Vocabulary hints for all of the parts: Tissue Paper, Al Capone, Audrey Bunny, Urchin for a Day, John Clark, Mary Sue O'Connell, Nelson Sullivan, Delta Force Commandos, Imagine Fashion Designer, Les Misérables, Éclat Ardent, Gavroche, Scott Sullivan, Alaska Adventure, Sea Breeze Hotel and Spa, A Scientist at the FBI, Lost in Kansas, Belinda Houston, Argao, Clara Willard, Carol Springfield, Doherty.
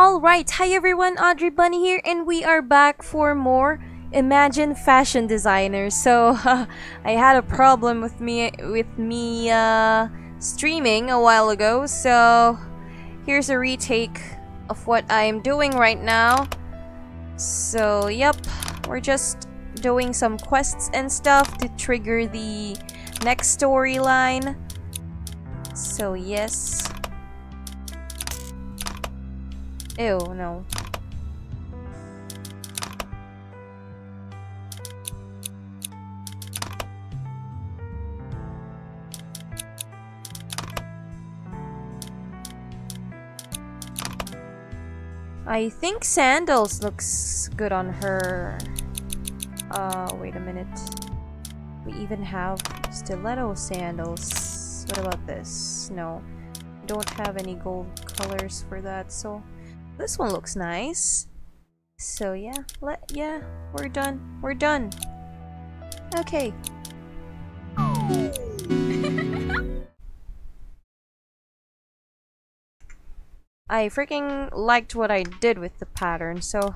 Alright, hi everyone, Audrey Bunny here, and we are back for more Imagine Fashion Designer. So I had a problem with me streaming a while ago, so here's a retake of what I'm doing right now. So yep, we're just doing some quests and stuff to trigger the next storyline. So yes. Ew, no. I think sandals looks good on her. Wait a minute. We even have stiletto sandals. What about this? No. Don't have any gold colors for that, so... This one looks nice. So yeah, we're done. We're done. Okay. I freaking liked what I did with the pattern, so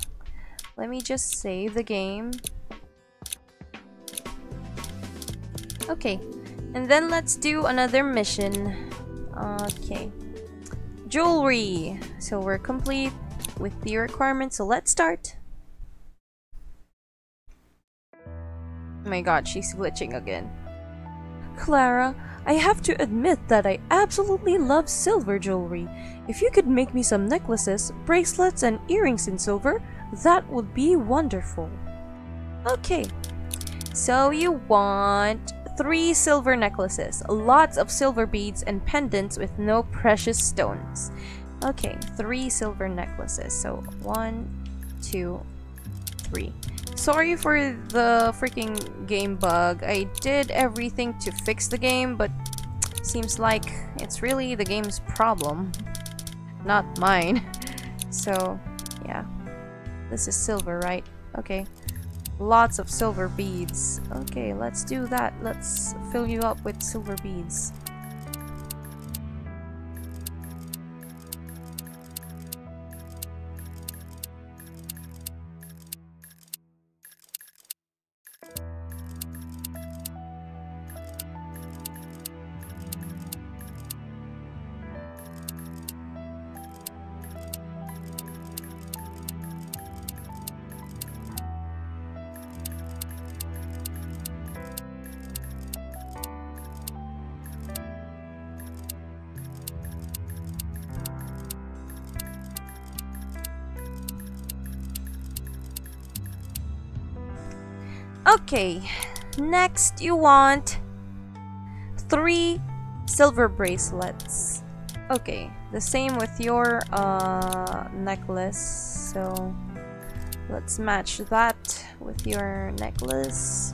let me just save the game. Okay, and then let's do another mission. Okay. Jewelry! So we're complete with the requirements, so let's start. Oh my god, she's glitching again. Clara, I have to admit that I absolutely love silver jewelry. If you could make me some necklaces, bracelets, and earrings in silver, that would be wonderful. Okay, so you want 3 silver necklaces, lots of silver beads, and pendants with no precious stones. Okay, 3 silver necklaces. So 1, 2, 3. Sorry for the freaking game bug. I did everything to fix the game, but seems like it's really the game's problem, not mine. So yeah, this is silver, right? Okay. Lots of silver beads. Okay, let's do that. Let's fill you up with silver beads. Okay, next you want 3 silver bracelets. Okay, the same with your necklace, so let's match that with your necklace.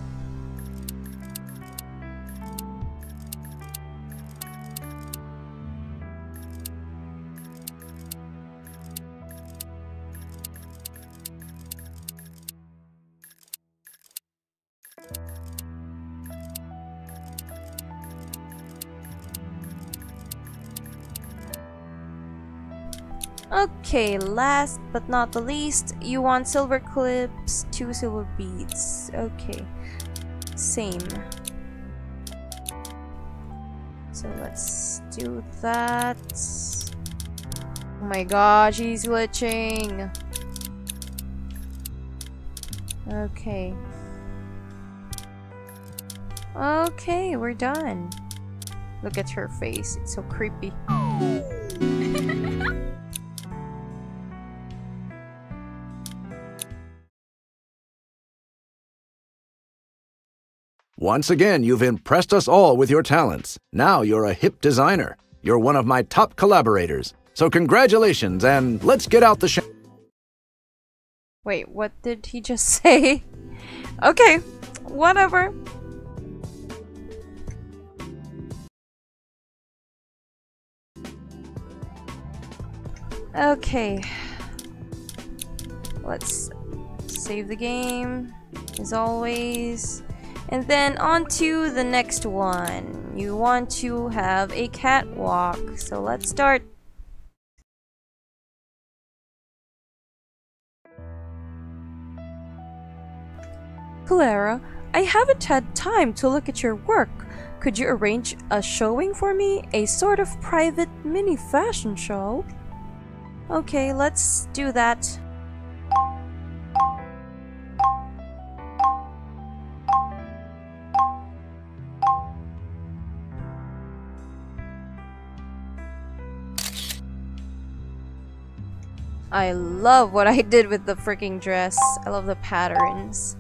Okay, last but not the least, you want silver clips, 2 silver beads. Okay, same. So let's do that. Oh my god, she's glitching. Okay. Okay, we're done. Look at her face, it's so creepy. Once again, you've impressed us all with your talents. Now you're a hip designer. You're one of my top collaborators. So congratulations, and let's get out the Wait, what did he just say? Okay, whatever. Okay. Let's save the game, as always. And then on to the next one. You want to have a catwalk, so let's start. Clara, I haven't had time to look at your work. Could you arrange a showing for me? A sort of private mini fashion show? Okay, let's do that. I love what I did with the freaking dress. I love the patterns.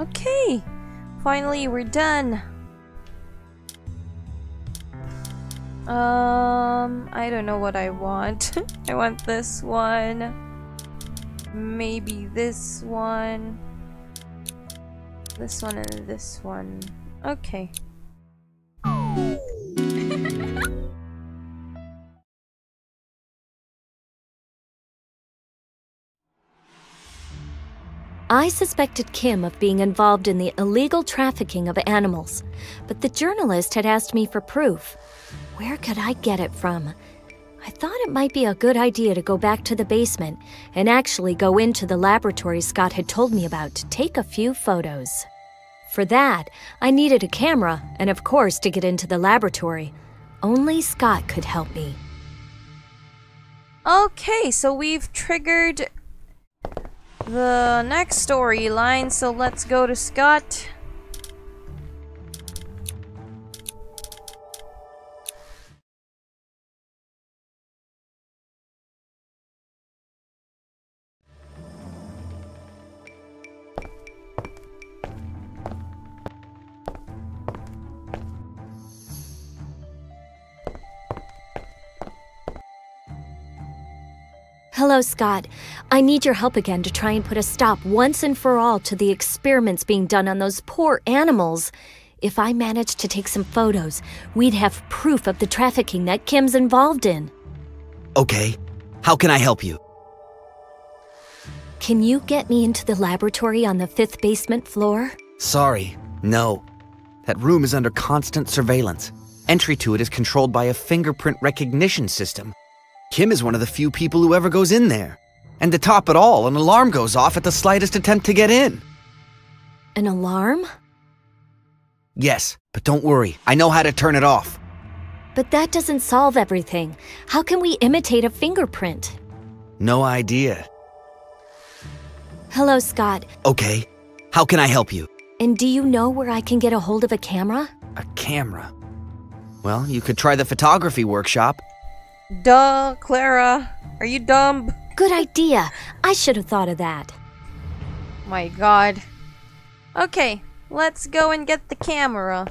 Okay, finally we're done. I don't know what I want. I want this one. Maybe this one. This one and this one. Okay. I suspected Kim of being involved in the illegal trafficking of animals, but the journalist had asked me for proof. Where could I get it from? I thought it might be a good idea to go back to the basement and actually go into the laboratory Scott had told me about to take a few photos. For that, I needed a camera and, of course, to get into the laboratory. Only Scott could help me. Okay, so we've triggered the next storyline, so let's go to Scott. Hello, Scott. I need your help again to try and put a stop once and for all to the experiments being done on those poor animals. If I managed to take some photos, we'd have proof of the trafficking that Kim's involved in. Okay. How can I help you? Can you get me into the laboratory on the 5th basement floor? Sorry, no. That room is under constant surveillance. Entry to it is controlled by a fingerprint recognition system. Kim is one of the few people who ever goes in there. And to top it all, an alarm goes off at the slightest attempt to get in. An alarm? Yes, but don't worry. I know how to turn it off. But that doesn't solve everything. How can we imitate a fingerprint? No idea. Hello, Scott. Okay. How can I help you? And do you know where I can get a hold of a camera? A camera? Well, you could try the photography workshop. Duh, Clara. Are you dumb? Good idea. I should have thought of that. My God. Okay, let's go and get the camera.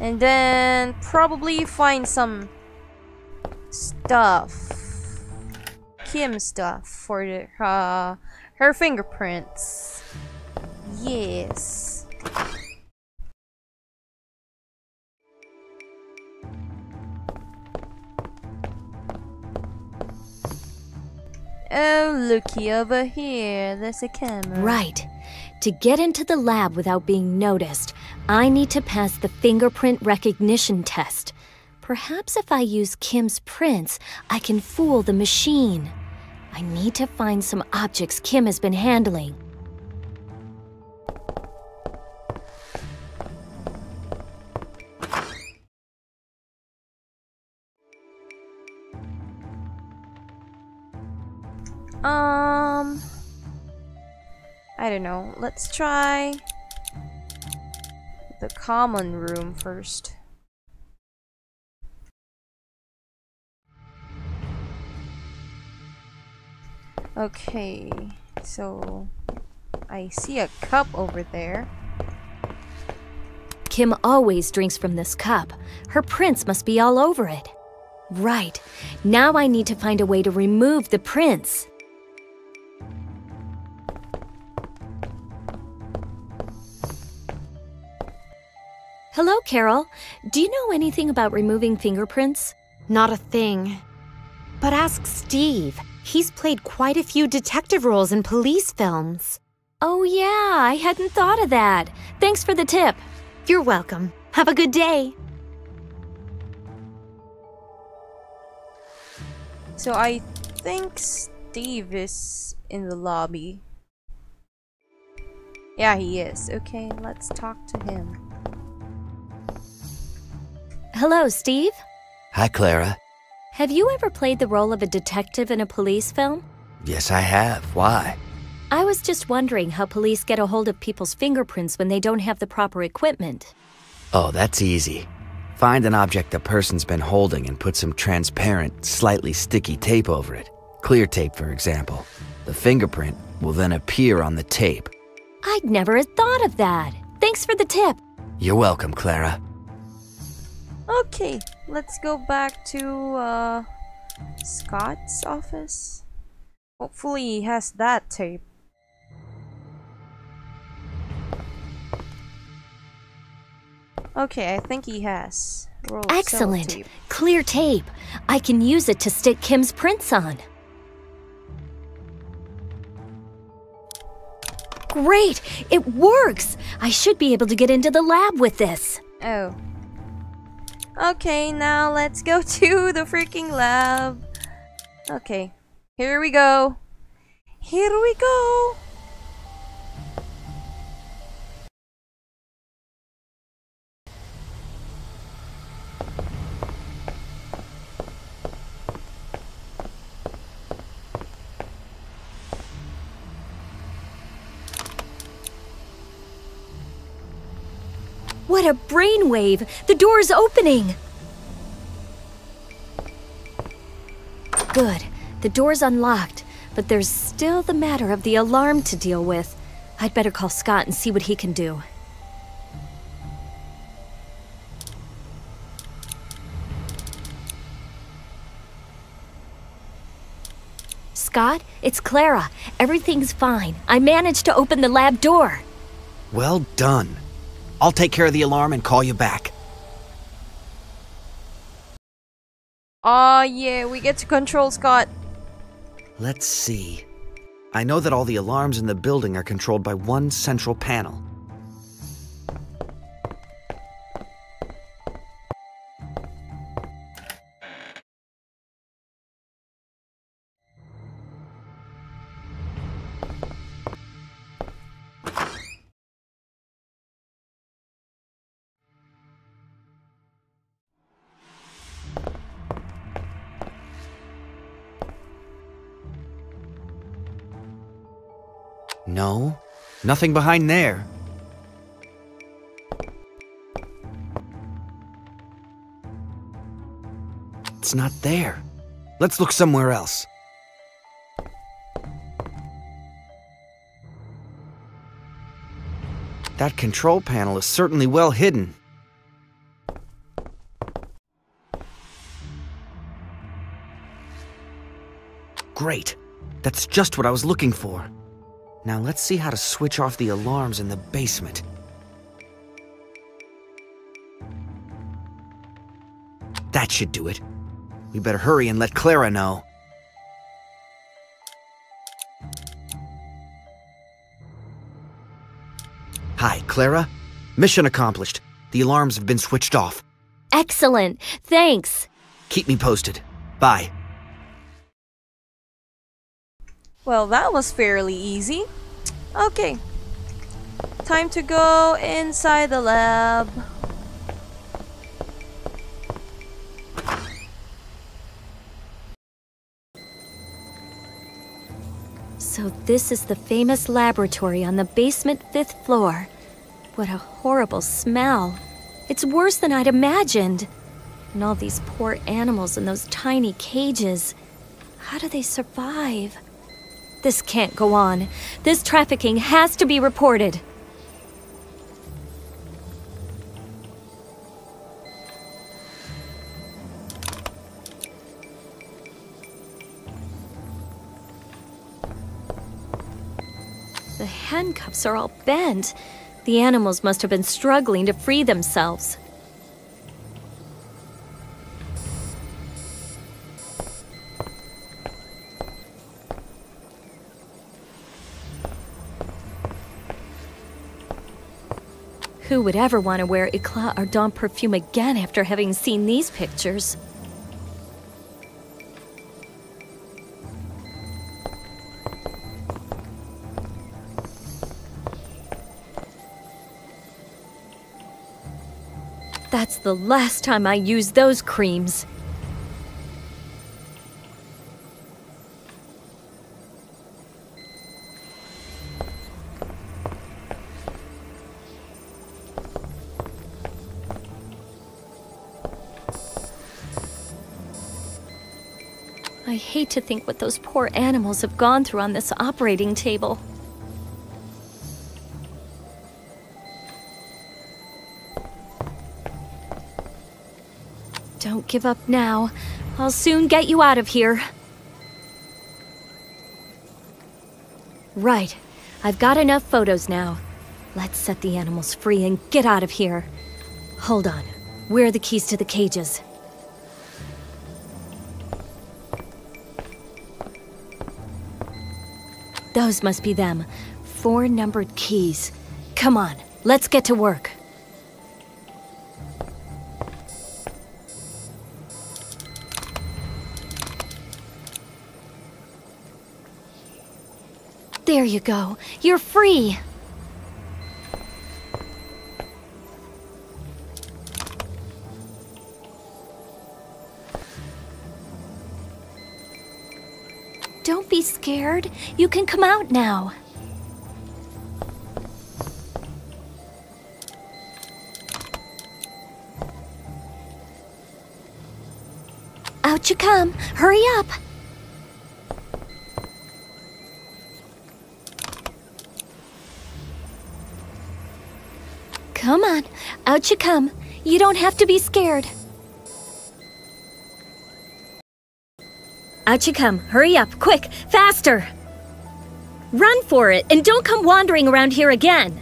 And then probably find some stuff. Kim stuff for the, her fingerprints. Yes. Oh, looky over here. There's a camera. Right. To get into the lab without being noticed, I need to pass the fingerprint recognition test. Perhaps if I use Kim's prints, I can fool the machine. I need to find some objects Kim has been handling. I don't know. Let's try the common room first. Okay, so I see a cup over there. Kim always drinks from this cup. Her prints must be all over it. Right. Now I need to find a way to remove the prints. Hello, Carol. Do you know anything about removing fingerprints? Not a thing. But ask Steve. He's played quite a few detective roles in police films. Oh yeah, I hadn't thought of that. Thanks for the tip. You're welcome. Have a good day. So I think Steve is in the lobby. Yeah, he is. Okay, let's talk to him. Hello, Steve. Hi, Clara. Have you ever played the role of a detective in a police film? Yes, I have. Why? I was just wondering how police get a hold of people's fingerprints when they don't have the proper equipment. Oh, that's easy. Find an object the person's been holding and put some transparent, slightly sticky tape over it. Clear tape, for example. The fingerprint will then appear on the tape. I'd never have thought of that. Thanks for the tip. You're welcome, Clara. Okay, let's go back to Scott's office. Hopefully he has that tape. Okay, I think he has. Roll Excellent! Tape. Clear tape! I can use it to stick Kim's prints on. Great! It works! I should be able to get into the lab with this. Oh. Okay, now let's go to the freaking lab. Okay, here we go. Here we go. What a brainwave! The door's opening! Good. The door's unlocked, but there's still the matter of the alarm to deal with. I'd better call Scott and see what he can do. Scott, it's Clara. Everything's fine. I managed to open the lab door. Well done. I'll take care of the alarm and call you back. Aw, yeah, we get to control Scott. Let's see. I know that all the alarms in the building are controlled by one central panel. No, nothing behind there. It's not there. Let's look somewhere else. That control panel is certainly well hidden. Great. That's just what I was looking for. Now let's see how to switch off the alarms in the basement. That should do it. We better hurry and let Clara know. Hi, Clara. Mission accomplished. The alarms have been switched off. Excellent. Thanks. Keep me posted. Bye. Well, that was fairly easy. Okay. Time to go inside the lab. So this is the famous laboratory on the basement 5th floor. What a horrible smell. It's worse than I'd imagined. And all these poor animals in those tiny cages. How do they survive? This can't go on. This trafficking has to be reported. The handcuffs are all bent. The animals must have been struggling to free themselves. Who would ever want to wear Éclat Ardent perfume again after having seen these pictures? That's the last time I use those creams. I hate to think what those poor animals have gone through on this operating table. Don't give up now. I'll soon get you out of here. Right. I've got enough photos now. Let's set the animals free and get out of here. Hold on. Where are the keys to the cages? Those must be them. 4 numbered keys. Come on, let's get to work. There you go. You're free. Don't be scared. You can come out now. Out you come. Hurry up. Come on. Out you come. You don't have to be scared. Out you come. Hurry up. Quick. Faster. Run for it, and don't come wandering around here again.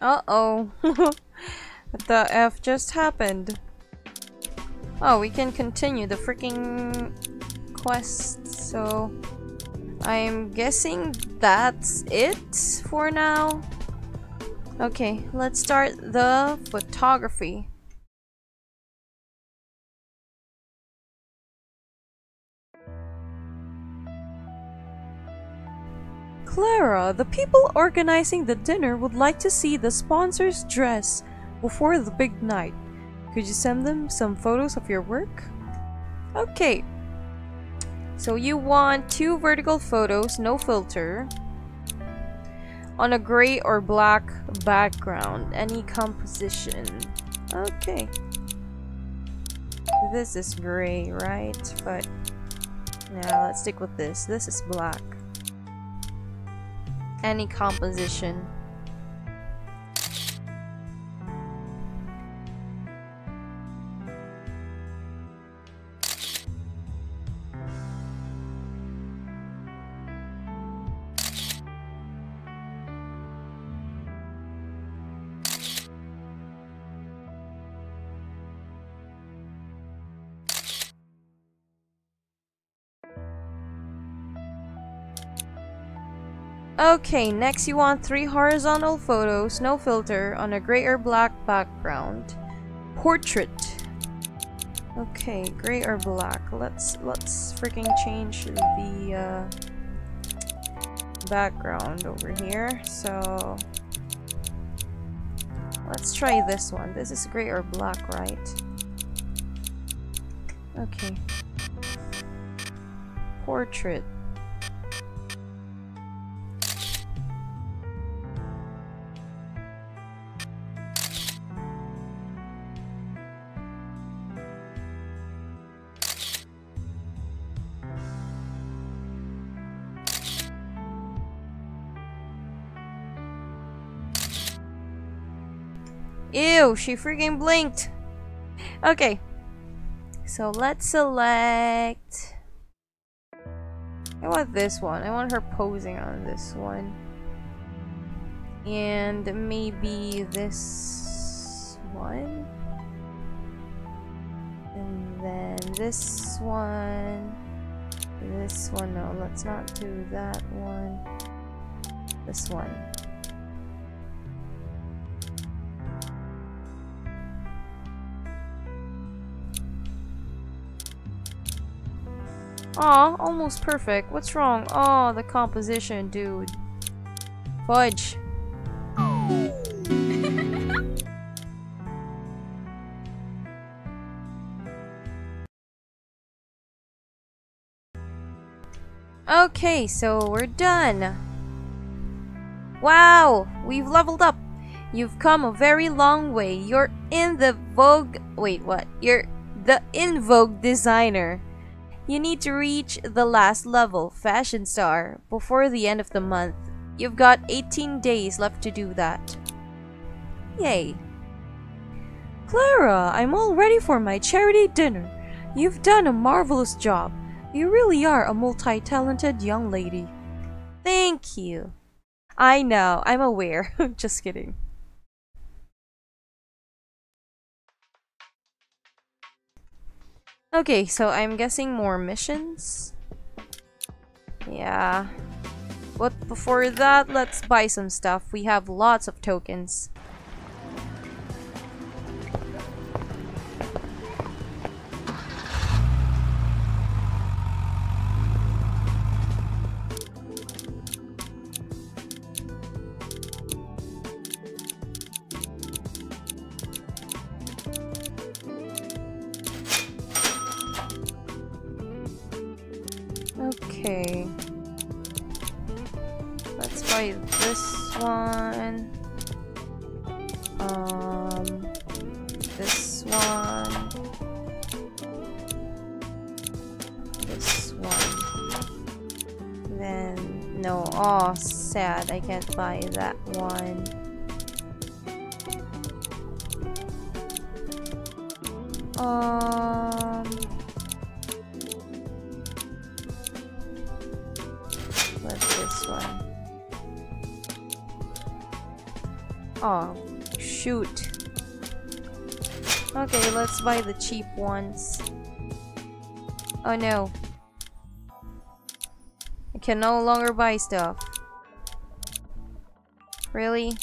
Uh-oh. What the F just happened? Oh, we can continue the freaking quest, so I'm guessing that's it for now. Okay, let's start the photography. Clara, the people organizing the dinner would like to see the sponsor's dress before the big night. Could you send them some photos of your work? Okay. So you want 2 vertical photos, no filter. on a gray or black background. Any composition. Okay. This is gray, right? But now let's stick with this. This is black. Any composition. Okay, next you want 3 horizontal photos, no filter, on a gray or black background. Portrait. Okay, gray or black. Let's freaking change the background over here. So let's try this one. This is gray or black, right? Okay. Portrait. Ew, she freaking blinked. Okay, so let's select. I want this one. I want her posing on this one, and maybe this one, and then this one. This one. No, let's not do that one. This one. Aw, almost perfect. What's wrong? Oh, the composition, dude. Fudge. Okay, so we're done. Wow, we've leveled up. You've come a very long way. You're in the vogue. Wait, what? You're the in vogue designer. You need to reach the last level, Fashion Star, before the end of the month. You've got 18 days left to do that. Yay. Clara, I'm all ready for my charity dinner. You've done a marvelous job. You really are a multi-talented young lady. Thank you. I know, I'm aware. Just kidding. Okay, so I'm guessing more missions. Yeah. But before that, let's buy some stuff. We have lots of tokens. Okay, let's buy this one, this one, this one, then, no, aw, sad, I can't buy that one. Oh, shoot. Okay, let's buy the cheap ones. Oh no. I can no longer buy stuff. Really?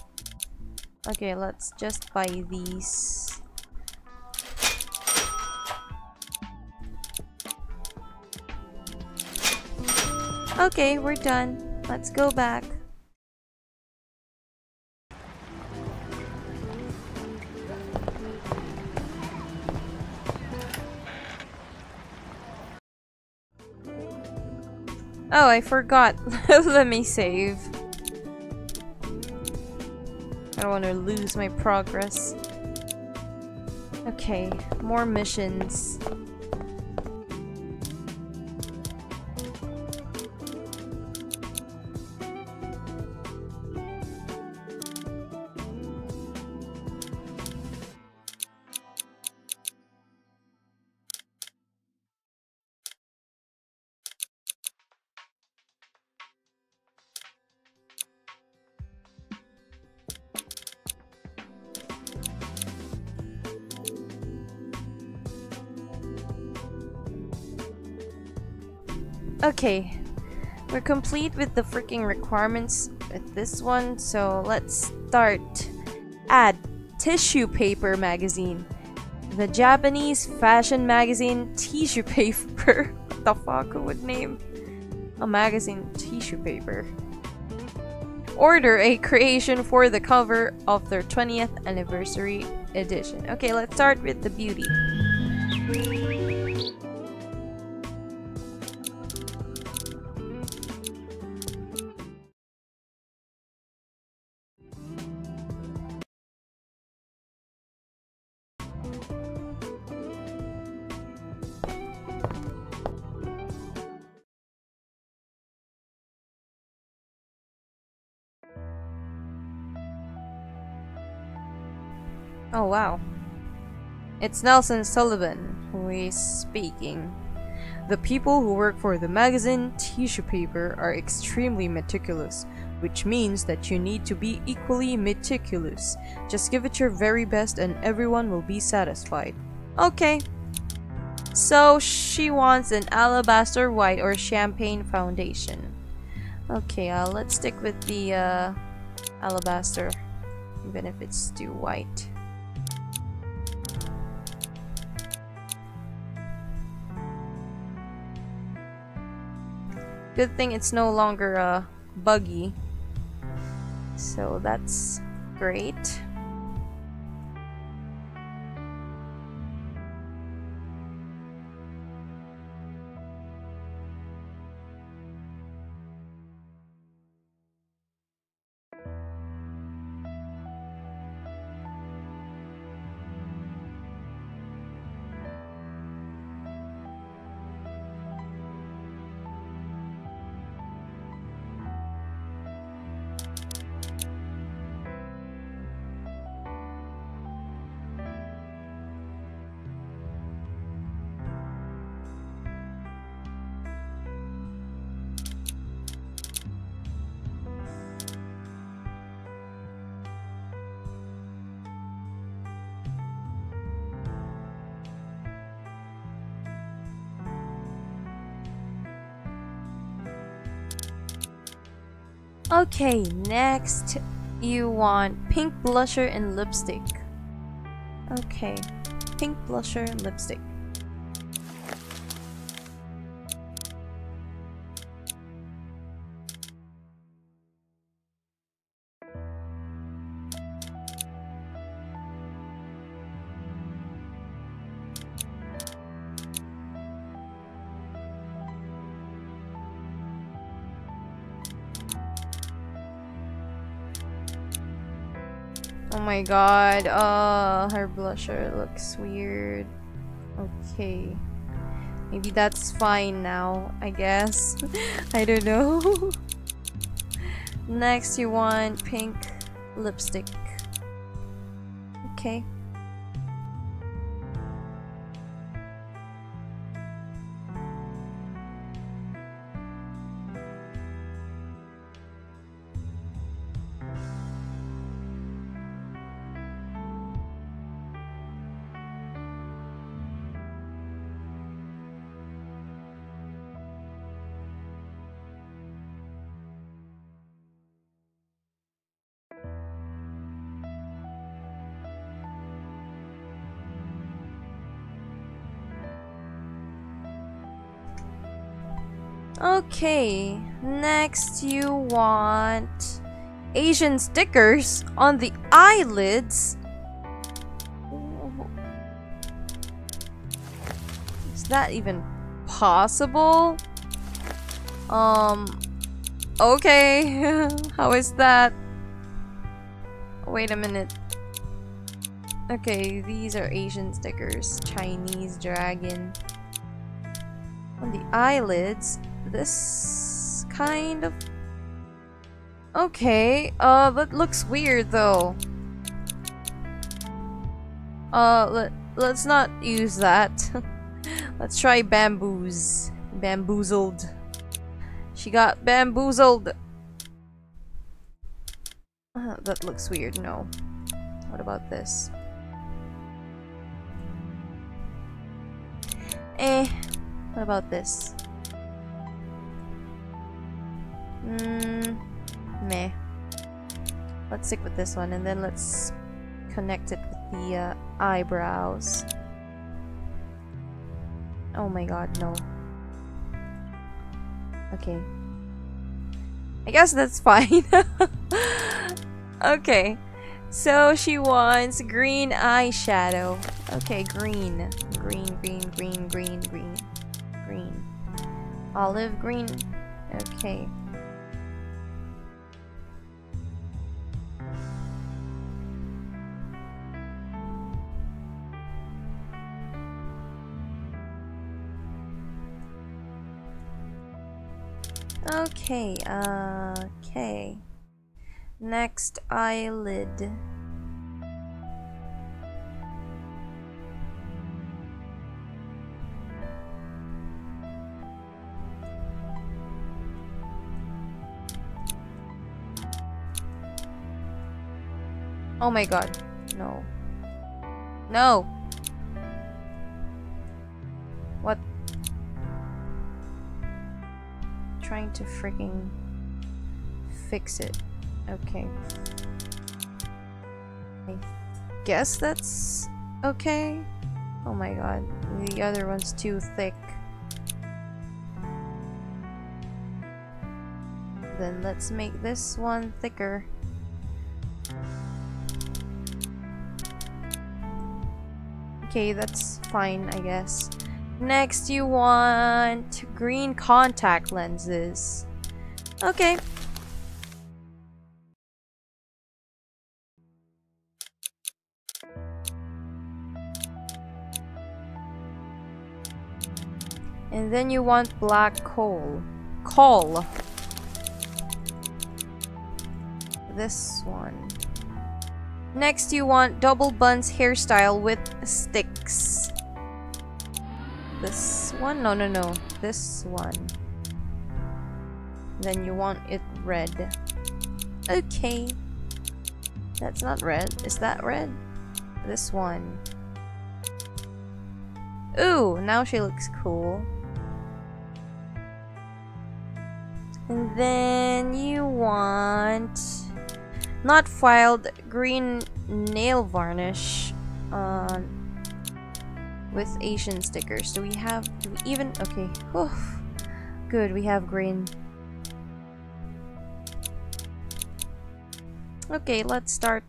Okay, let's just buy these. Okay, we're done. Let's go back. Oh, I forgot. Let me save. I don't want to lose my progress. Okay, more missions. Okay, we're complete with the freaking requirements with this one, so let's start. Add Tissue Paper magazine. The Japanese fashion magazine Tissue Paper. What the fuck, who would name a magazine Tissue Paper? Order a creation for the cover of their 20th anniversary edition. Okay, let's start with the beauty. Oh wow, it's Nelson Sullivan who is speaking. The people who work for the magazine Tissue Paper are extremely meticulous, which means that you need to be equally meticulous. Just give it your very best and everyone will be satisfied. Okay, so she wants an alabaster white or champagne foundation. Okay, let's stick with the alabaster, even if it's too white. Good thing it's no longer buggy, so that's great. Okay, next you want pink blusher and lipstick. Okay, pink blusher and lipstick. Oh my god, her blusher looks weird. Okay, maybe that's fine now, I guess. I don't know. Next you want pink lipstick. Okay. Okay, next you want Asian stickers on the eyelids. Is that even possible? Okay, how is that? Wait a minute. Okay, these are Asian stickers. Chinese dragon. On the eyelids, this kind of... Okay, that looks weird though. Let's not use that. Let's try bamboos. Bamboozled. She got bamboozled. That looks weird, no. What about this? What about this? Meh. Let's stick with this one, and then let's connect it with the eyebrows. Oh my god, no. Okay. I guess that's fine. Okay. So she wants green eyeshadow. Okay, green. Green. Olive green. Okay. Okay, okay. Next, eyelid. Oh my god, no. No! What? I'm trying to freaking fix it. Okay. I guess that's okay. Oh my god, the other one's too thick. Then let's make this one thicker. Okay, that's fine, I guess. Next, you want green contact lenses. Okay. And then you want black coal. Coal. This one. Next, you want double buns hairstyle with sticks. This one? No, no, no. This one. Then you want it red. Okay. That's not red. Is that red? This one. Ooh, now she looks cool. And then you want... not filed green nail varnish with Asian stickers. Do we have... do we even... okay. Whew. Good, we have green. Okay, let's start.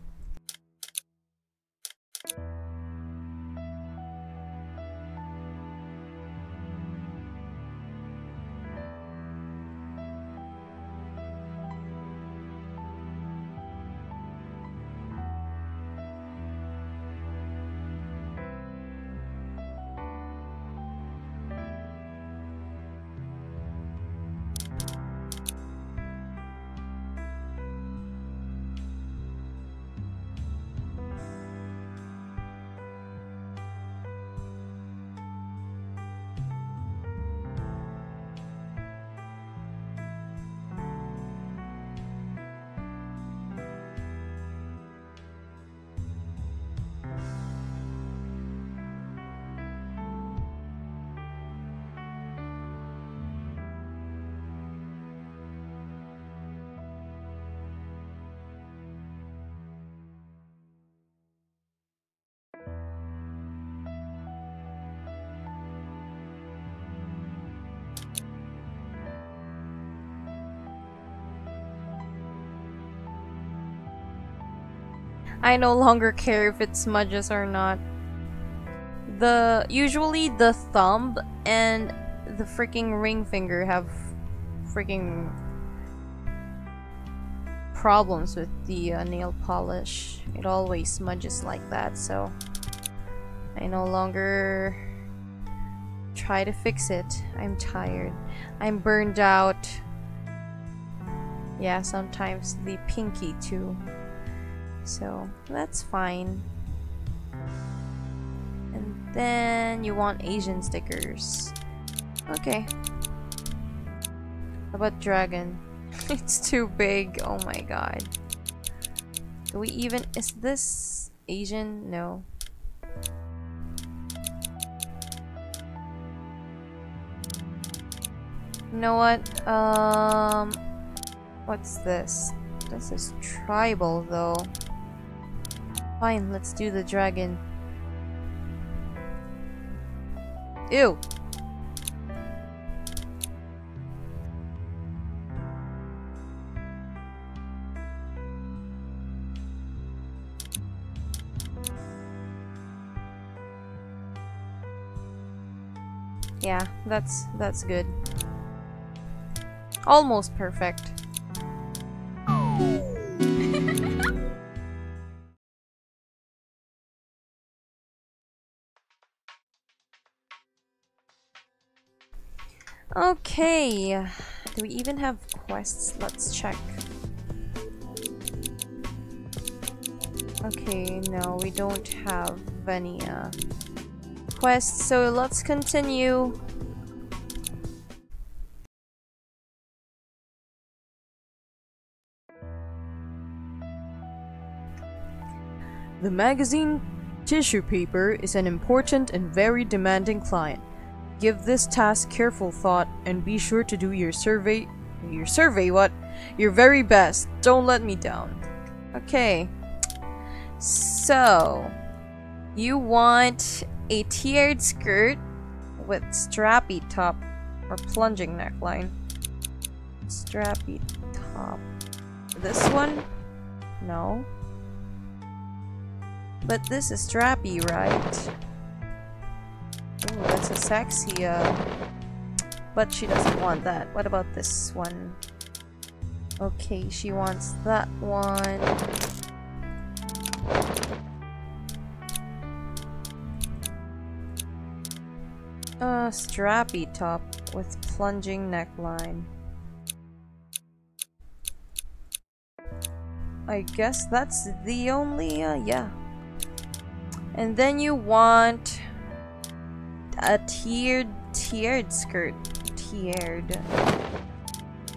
I no longer care if it smudges or not. Usually the thumb and the freaking ring finger have freaking problems with the nail polish. It always smudges like that, so I no longer try to fix it. I'm tired. I'm burned out. Yeah, sometimes the pinky too. So that's fine. And then you want Asian stickers. Okay. How about dragon? It's too big. Oh my god. Do we even... Is this Asian? No. You know what? What's this? This is tribal though. Fine, let's do the dragon. Ew! Yeah, that's good. Almost perfect. Okay, do we even have quests? Let's check. Okay, no, we don't have any quests, so let's continue. The magazine Tissue Paper is an important and very demanding client. Give this task careful thought and be sure to do your survey. Your survey, what? Your very best. Don't let me down. Okay. So, you want a tiered skirt with strappy top or plunging neckline. Strappy top. This one? No. But this is strappy, right? Ooh, that's a sexy, but she doesn't want that. What about this one? Okay, she wants that one. Strappy top with plunging neckline. I guess that's the only, yeah. And then you want a tiered skirt. Tiered.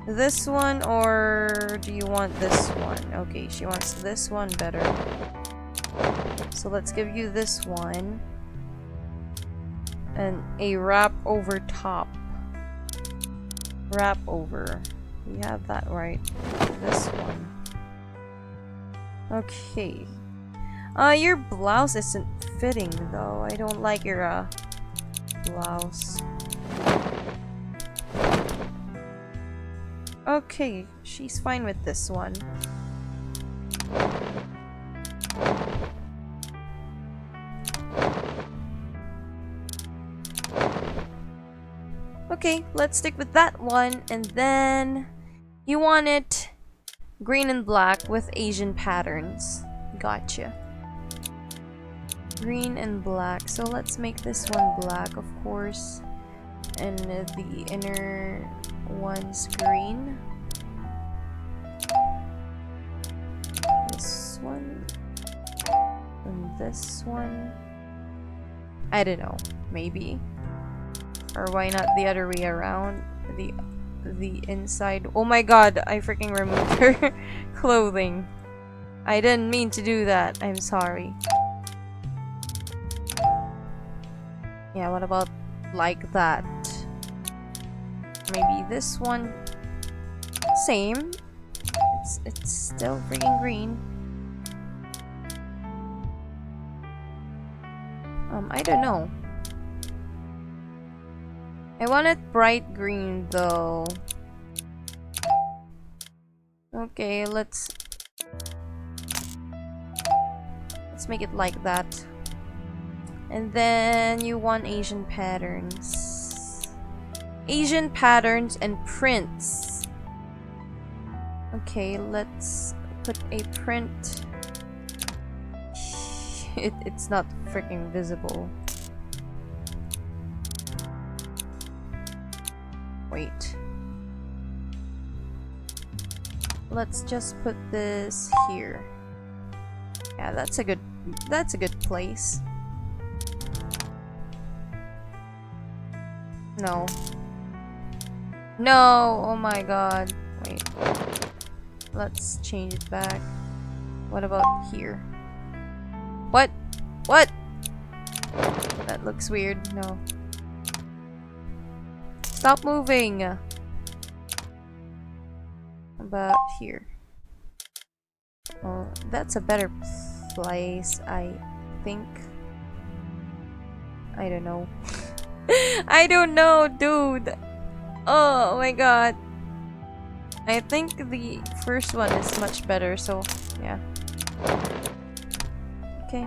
This one, or do you want this one? Okay, she wants this one better. So let's give you this one. And a wrap over top. Wrap over. We have that right. This one. Okay. Your blouse isn't fitting though. I don't like your, blouse. Okay, she's fine with this one. Okay, let's stick with that one, and then you want it green and black with Asian patterns. Gotcha. Green and black, so let's make this one black, of course, and the inner one's green. This one and this one. I don't know, maybe, or why not the other way around? The inside. Oh my god, I freaking removed her clothing. I didn't mean to do that. I'm sorry. Yeah, what about like that? Maybe this one. Same. It's still freaking green. I don't know. I want it bright green though. Okay, let's make it like that. And then you want Asian patterns. Asian patterns and prints. Okay, let's put a print. It's not freaking visible. Wait. Let's just put this here. Yeah, that's a good place. No. No! Oh my god. Wait. Let's change it back. What about here? What? What? That looks weird. No. Stop moving! About here. Oh, that's a better place, I think. I don't know. I don't know, dude! Oh my god. I think the first one is much better, so yeah. Okay,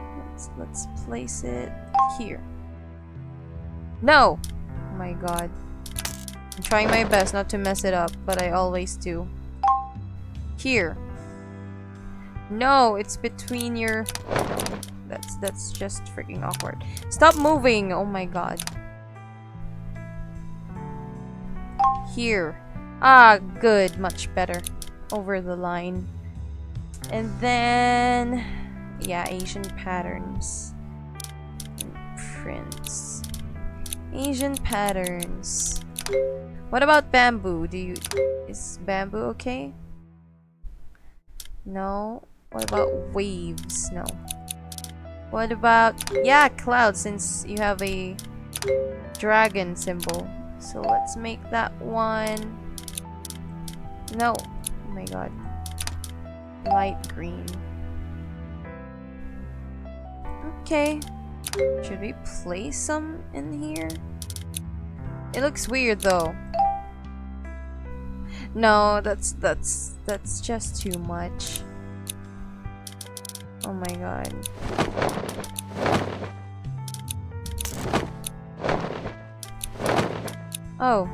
let's place it here. No! Oh my god. I'm trying my best not to mess it up, but I always do. Here. No, it's between your... That's just freaking awkward. Stop moving! Oh my god. Here. Ah, good. Much better. Over the line. And then... yeah, Asian patterns. Prints. Asian patterns. What about bamboo? Is bamboo okay? No. What about waves? No. What about... yeah, clouds, since you have a dragon symbol. So let's make that one. No. Oh my god. Light green. Okay. Should we place some in here? It looks weird though. No, that's just too much. Oh my god. Oh,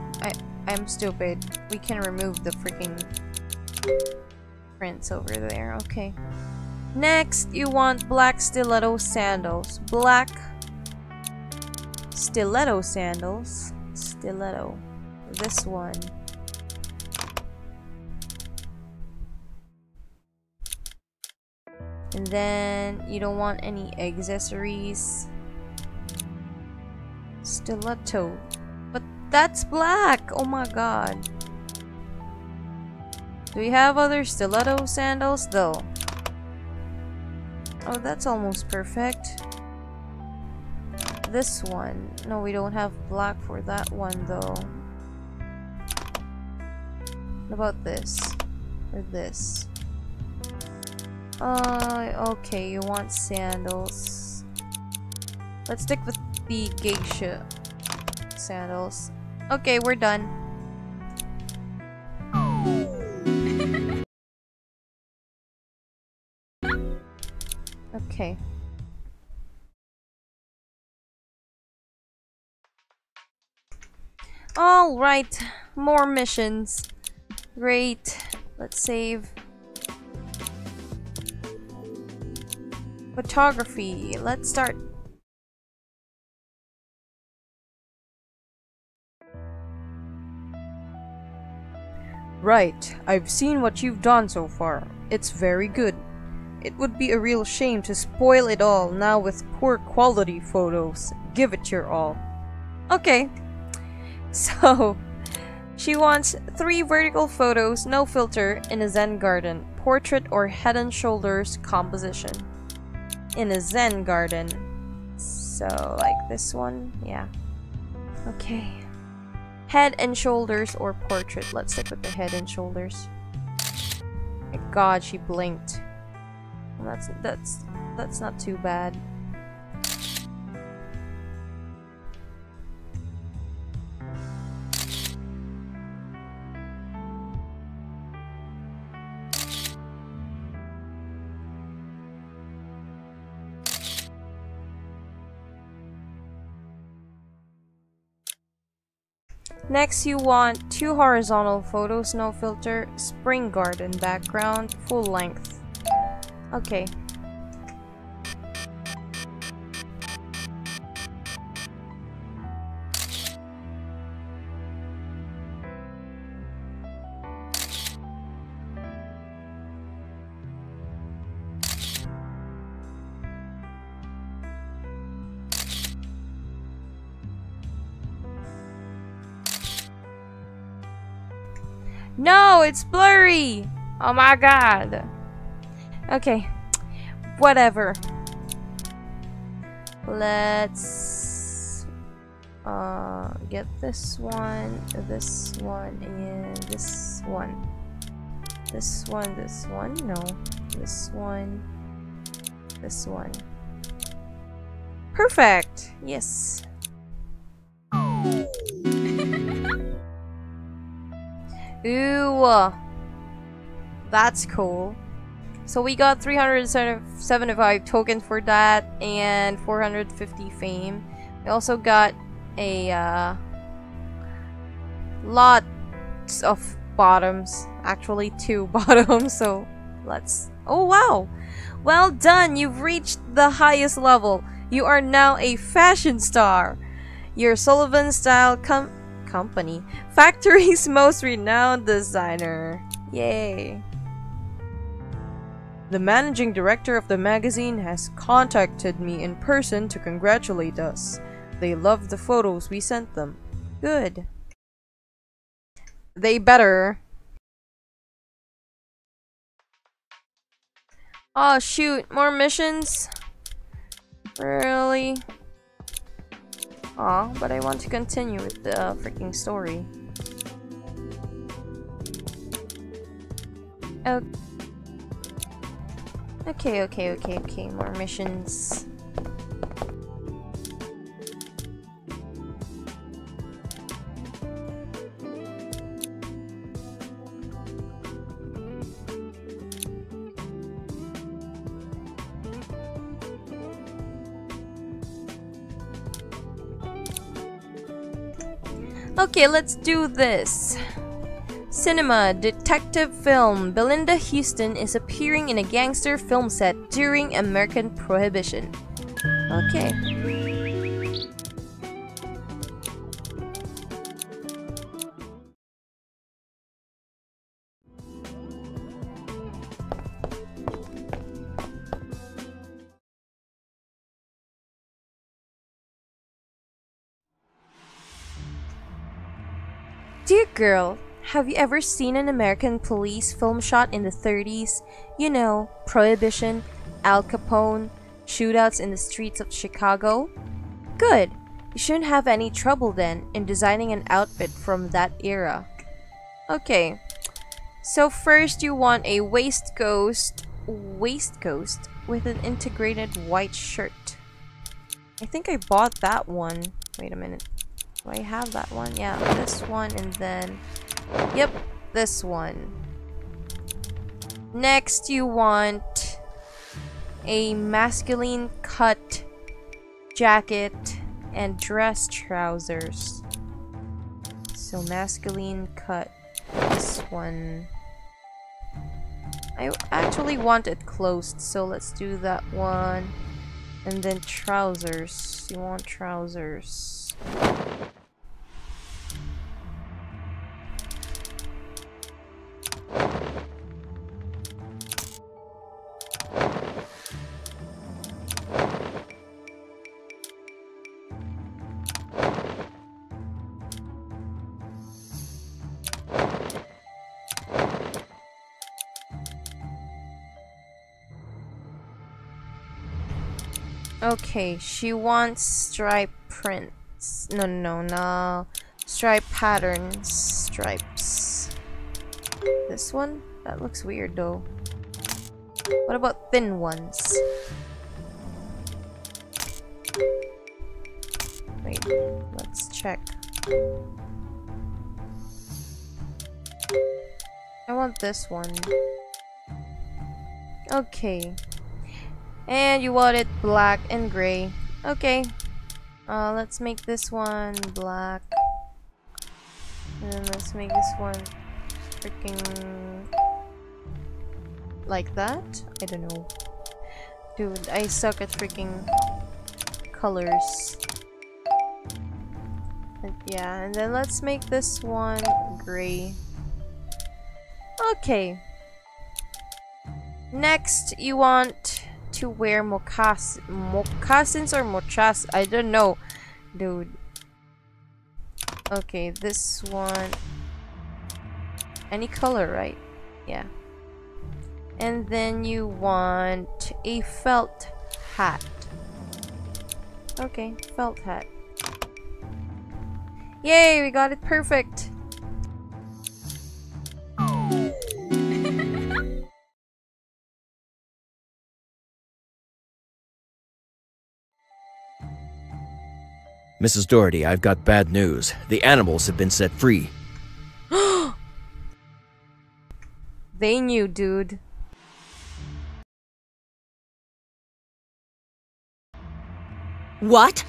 I'm stupid. We can remove the freaking prints over there. Okay. Next, you want black stiletto sandals. Black stiletto sandals. Stiletto. This one. And then you don't want any accessories. Stiletto. But that's black! Oh my god. Do we have other stiletto sandals though? Oh, that's almost perfect. This one. No, we don't have black for that one though. What about this? Or this? Okay, you want sandals. Let's stick with the geisha sandals. Okay, we're done. Okay. Alright, more missions. Great. Let's save. Photography. Let's start. Right. I've seen what you've done so far. It's very good. It would be a real shame to spoil it all now with poor quality photos. Give it your all. Okay. So, she wants 3 vertical photos, no filter, in a Zen garden. Portrait or head and shoulders composition. In a Zen garden. So, like this one? Yeah. Okay. Head and shoulders or portrait. Let's stick with the head and shoulders. My god, she blinked. That's not too bad. Next, you want two horizontal photos, no filter, spring garden background, full length. Okay. No, it's blurry! Oh my god. Okay, whatever. Let's get this one, and this one. This one, no. This one. Perfect! Yes. Ooh, that's cool. So we got 375 tokens for that and 450 fame. We also got a lots of bottoms, actually two bottoms. So let's, oh wow, well done, you've reached the highest level. You are now a fashion star. Your Sullivan style company, factory's most renowned designer. Yay. The managing director of the magazine has contacted me in person to congratulate us. They loved the photos we sent them. Good. They better. Oh shoot, more missions? Really? Aw, but I want to continue with the freaking story. Okay, more missions. Okay, let's do this. Cinema, detective film. Belinda Houston is appearing in a gangster film set during American Prohibition. Okay. Dear girl, have you ever seen an American police film shot in the 30s? You know, Prohibition, Al Capone, shootouts in the streets of Chicago? Good! You shouldn't have any trouble then in designing an outfit from that era. Okay, so first you want a waistcoat with an integrated white shirt. I think I bought that one. Wait a minute. Do I have that one? Yeah, this one, and then, yep, this one. Next, you want a masculine cut jacket and dress trousers. So, masculine cut, this one. I actually want it closed, so let's do that one. And then trousers. You want trousers. Okay, she wants stripe prints. No. Stripe patterns. Stripes. This one? That looks weird though. What about thin ones? Wait, let's check. I want this one. Okay. And you want it black and gray. Okay. Let's make this one black. And then let's make this one freaking like that. I don't know. Dude, I suck at freaking colors. But yeah, and then let's make this one gray. Okay. Next, you want to wear moccasins or mochas? I don't know, dude. Okay, this one. Any color, right? Yeah. And then you want a felt hat. Okay, felt hat. Yay, we got it perfect. Mrs. Doherty, I've got bad news. The animals have been set free. They knew, dude. What?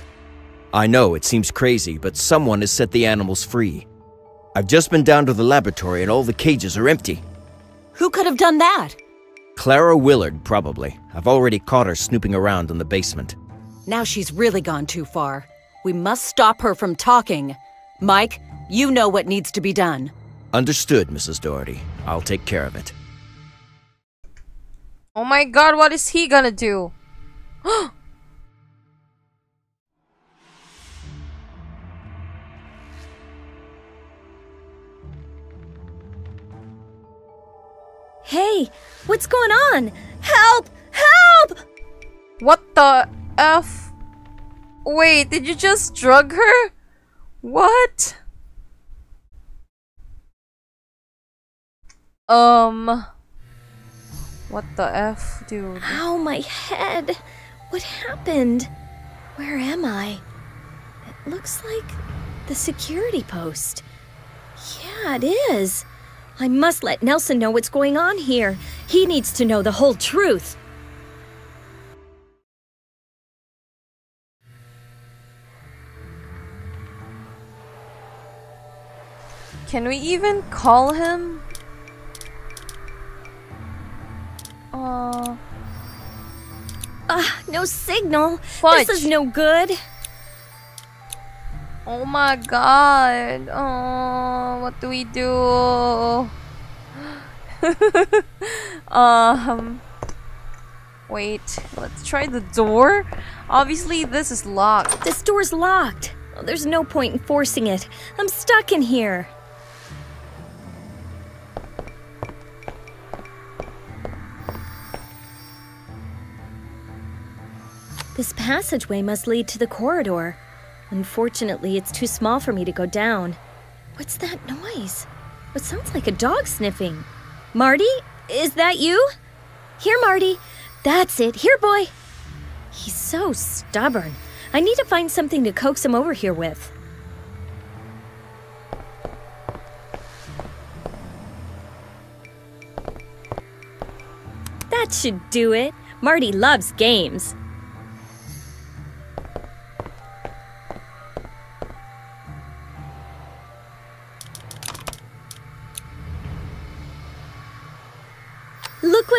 I know, it seems crazy, but someone has set the animals free. I've just been down to the laboratory and all the cages are empty. Who could have done that? Clara Willard, probably. I've already caught her snooping around in the basement. Now she's really gone too far. We must stop her from talking. Mike, you know what needs to be done. Understood, Mrs. Doherty. I'll take care of it. Oh my god, what is he gonna do? Hey, what's going on? Help! Help! What the F? Wait, did you just drug her? What? What the F, dude? Ow, my head! What happened? Where am I? It looks like the security post. Yeah, it is. I must let Nelson know what's going on here. He needs to know the whole truth. Can we even call him? Oh. No signal. Fudge. This is no good. Oh my god. Oh, what do we do? Wait, let's try the door. Obviously this is locked. This door's locked. Oh, there's no point in forcing it. I'm stuck in here. This passageway must lead to the corridor. Unfortunately, it's too small for me to go down. What's that noise? It sounds like a dog sniffing. Marty, is that you? Here, Marty. That's it. Here, boy. He's so stubborn. I need to find something to coax him over here with. That should do it. Marty loves games.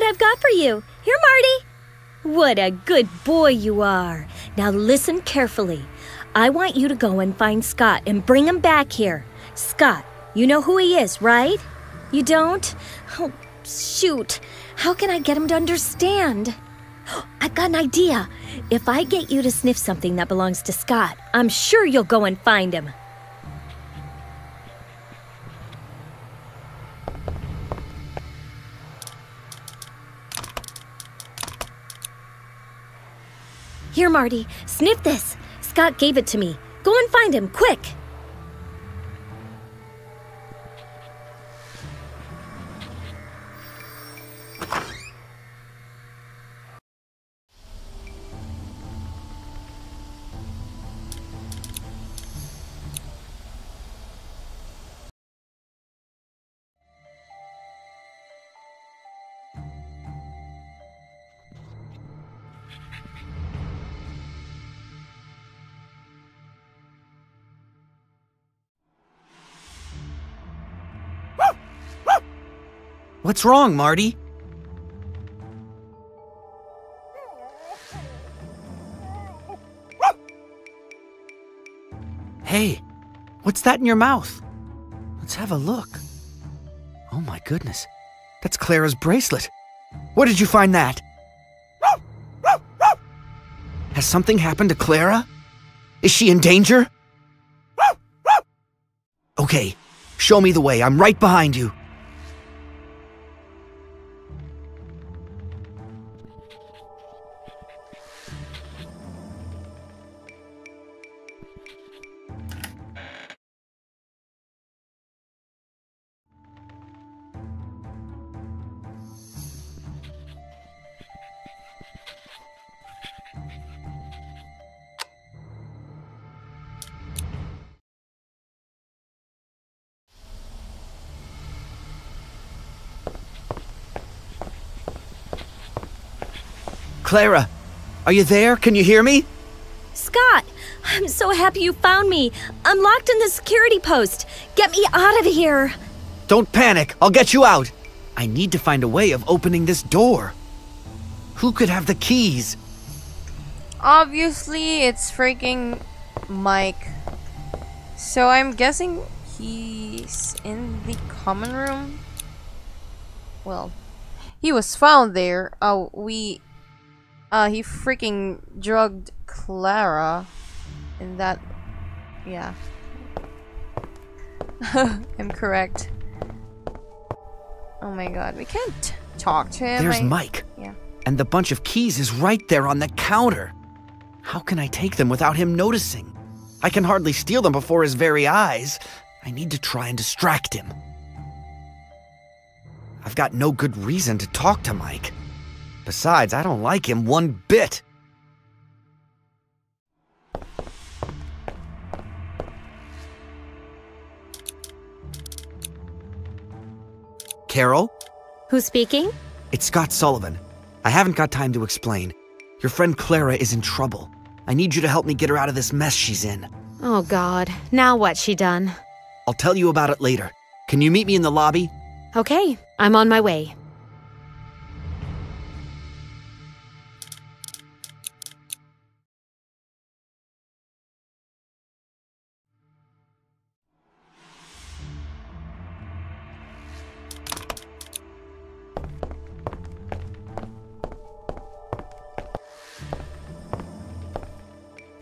I've got for you. Here, Marty. What a good boy you are. Now listen carefully. I want you to go and find Scott and bring him back here. Scott, you know who he is, right? You don't? Oh, shoot. How can I get him to understand? I've got an idea. If I get you to sniff something that belongs to Scott, I'm sure you'll go and find him. Here, Marty. Sniff this. Scott gave it to me. Go and find him, quick! What's wrong, Marty? Hey, what's that in your mouth? Let's have a look. Oh my goodness, that's Clara's bracelet. Where did you find that? Has something happened to Clara? Is she in danger? Okay, show me the way. I'm right behind you. Clara, are you there? Can you hear me? Scott, I'm so happy you found me. I'm locked in the security post. Get me out of here. Don't panic. I'll get you out. I need to find a way of opening this door. Who could have the keys? Obviously, it's freaking Mike. So I'm guessing he's in the common room. Well, he was found there. Oh, he freaking drugged Clara in that, yeah. I'm correct. Oh my god, we can't talk to him. There's Mike. Yeah. And the bunch of keys is right there on the counter. How can I take them without him noticing? I can hardly steal them before his very eyes. I need to try and distract him. I've got no good reason to talk to Mike. Besides, I don't like him one bit. Carol? Who's speaking? It's Scott Sullivan. I haven't got time to explain. Your friend Clara is in trouble. I need you to help me get her out of this mess she's in. Oh God, now what's she done? I'll tell you about it later. Can you meet me in the lobby? Okay, I'm on my way.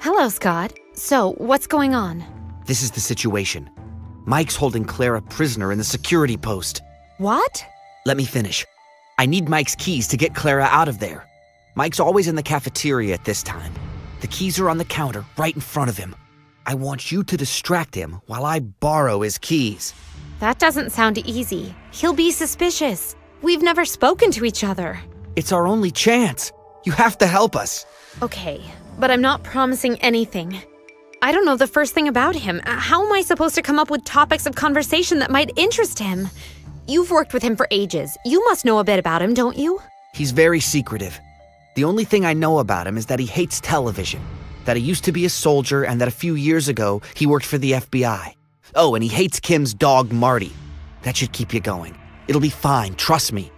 Hello, Scott. So, what's going on? This is the situation. Mike's holding Clara prisoner in the security post. What? Let me finish. I need Mike's keys to get Clara out of there. Mike's always in the cafeteria at this time. The keys are on the counter right in front of him. I want you to distract him while I borrow his keys. That doesn't sound easy. He'll be suspicious. We've never spoken to each other. It's our only chance. You have to help us. Okay. But I'm not promising anything. I don't know the first thing about him. How am I supposed to come up with topics of conversation that might interest him? You've worked with him for ages. You must know a bit about him, don't you? He's very secretive. The only thing I know about him is that he hates television, that he used to be a soldier, and that a few years ago, he worked for the FBI. Oh, and he hates Kim's dog, Marty. That should keep you going. It'll be fine, trust me.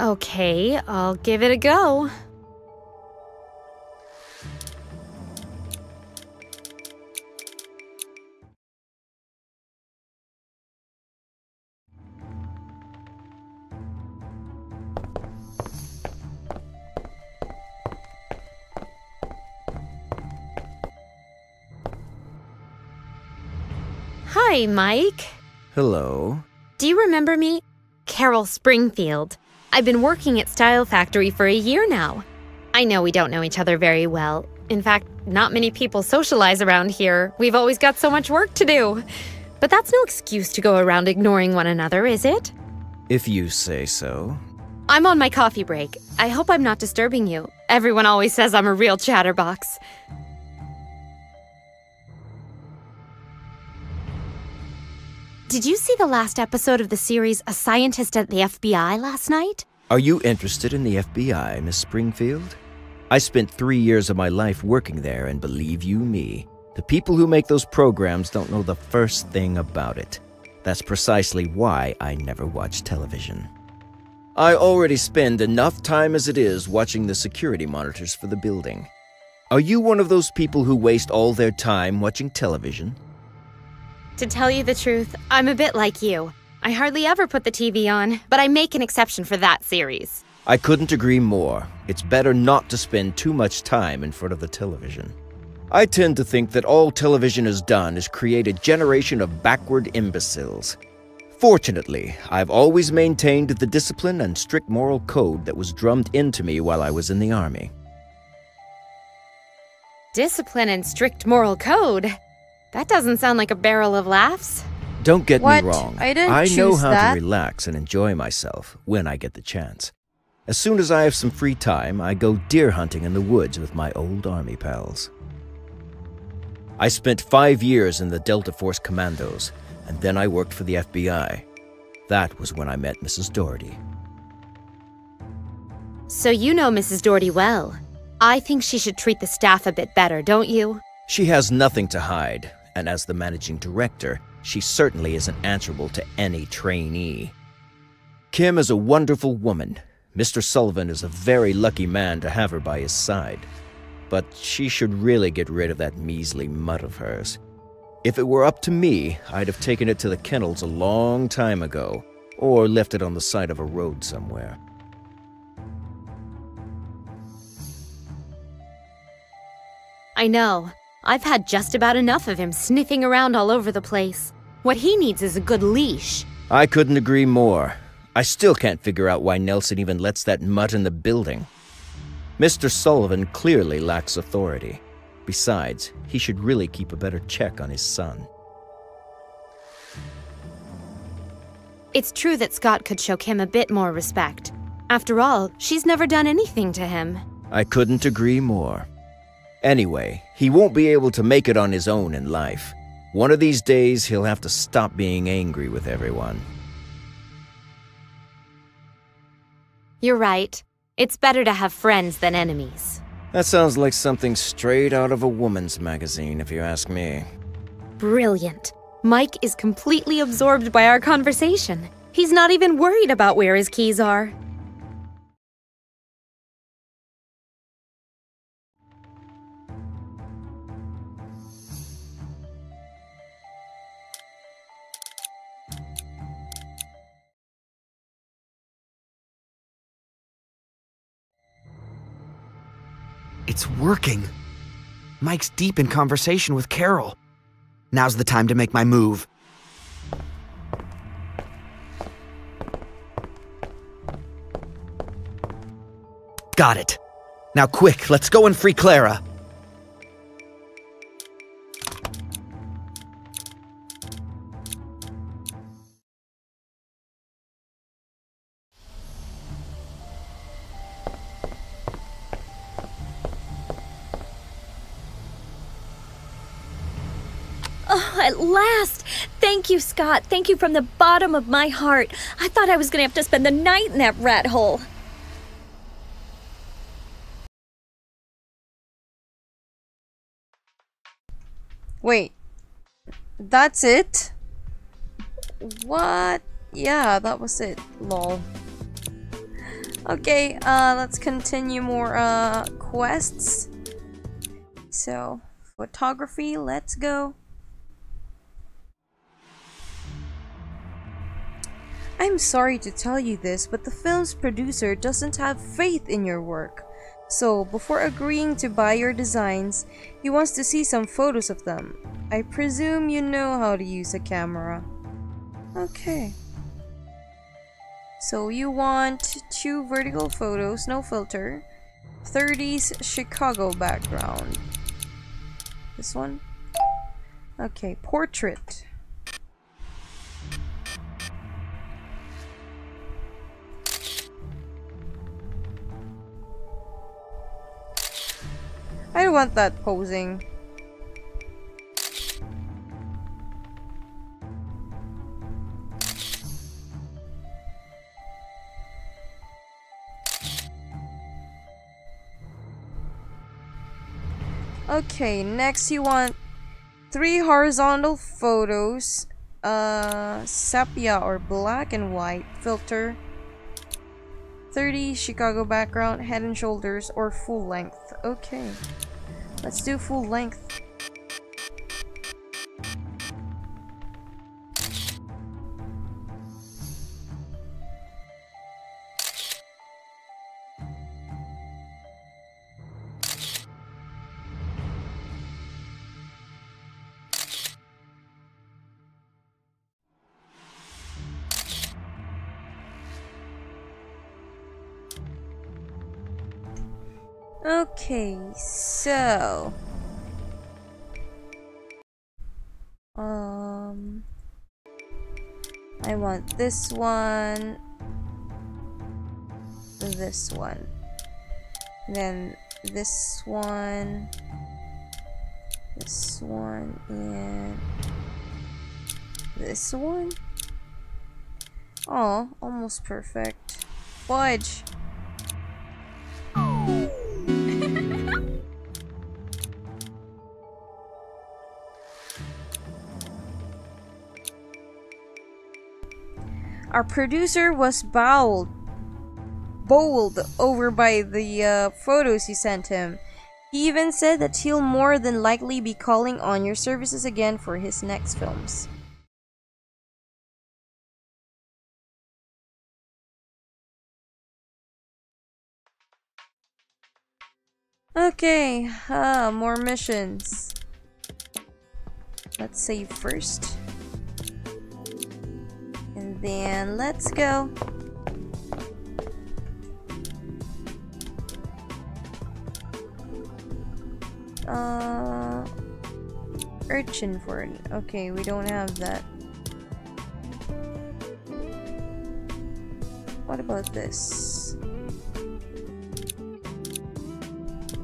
Okay, I'll give it a go. Hi, Mike. Hello. Do you remember me? Carol Springfield. I've been working at Style Factory for a year now. I know we don't know each other very well. In fact, not many people socialize around here. We've always got so much work to do. But that's no excuse to go around ignoring one another, is it? If you say so. I'm on my coffee break. I hope I'm not disturbing you. Everyone always says I'm a real chatterbox. Did you see the last episode of the series A Scientist at the FBI last night? Are you interested in the FBI, Miss Springfield? I spent 3 years of my life working there, and believe you me, the people who make those programs don't know the first thing about it. That's precisely why I never watch television. I already spend enough time as it is watching the security monitors for the building. Are you one of those people who waste all their time watching television? To tell you the truth, I'm a bit like you. I hardly ever put the TV on, but I make an exception for that series. I couldn't agree more. It's better not to spend too much time in front of the television. I tend to think that all television has done is create a generation of backward imbeciles. Fortunately, I've always maintained the discipline and strict moral code that was drummed into me while I was in the Army. Discipline and strict moral code? That doesn't sound like a barrel of laughs. Don't get me wrong. I know how to relax and enjoy myself when I get the chance. As soon as I have some free time, I go deer hunting in the woods with my old Army pals. I spent 5 years in the Delta Force Commandos, and then I worked for the FBI. That was when I met Mrs. Doherty. So you know Mrs. Doherty well. I think she should treat the staff a bit better, don't you? She has nothing to hide, and as the managing director, she certainly isn't answerable to any trainee. Kim is a wonderful woman. Mr. Sullivan is a very lucky man to have her by his side. But she should really get rid of that measly mutt of hers. If it were up to me, I'd have taken it to the kennels a long time ago, or left it on the side of a road somewhere. I know. I've had just about enough of him sniffing around all over the place. What he needs is a good leash. I couldn't agree more. I still can't figure out why Nelson even lets that mutt in the building. Mr. Sullivan clearly lacks authority. Besides, he should really keep a better check on his son. It's true that Scott could show Kim a bit more respect. After all, she's never done anything to him. I couldn't agree more. Anyway, he won't be able to make it on his own in life. One of these days, he'll have to stop being angry with everyone. You're right. It's better to have friends than enemies. That sounds like something straight out of a woman's magazine, if you ask me. Brilliant. Mike is completely absorbed by our conversation. He's not even worried about where his keys are. It's working. Mike's deep in conversation with Carol. Now's the time to make my move. Got it. Now quick, let's go and free Clara. At last! Thank you, Scott. Thank you from the bottom of my heart. I thought I was gonna have to spend the night in that rat hole. Wait. That's it? What? Yeah, that was it. Lol. Okay, let's continue more, quests. So, photography, let's go. I'm sorry to tell you this, but the film's producer doesn't have faith in your work. So, before agreeing to buy your designs, he wants to see some photos of them. I presume you know how to use a camera. Okay. So you want 2 vertical photos, no filter. 30s Chicago background. This one? Okay, portrait. I don't want that posing. Okay, next you want 3 horizontal photos, sepia or black and white filter, 30, Chicago background, head and shoulders, or full length. Okay, let's do full length. Okay, so I want this one, then this one, and this one. Oh, almost perfect. Fudge. Our producer was bowled over by the photos you sent him. He even said that he'll more than likely be calling on your services again for his next films. Okay, more missions. Let's save first. Then let's go. Urchin for it. Okay, we don't have that. What about this?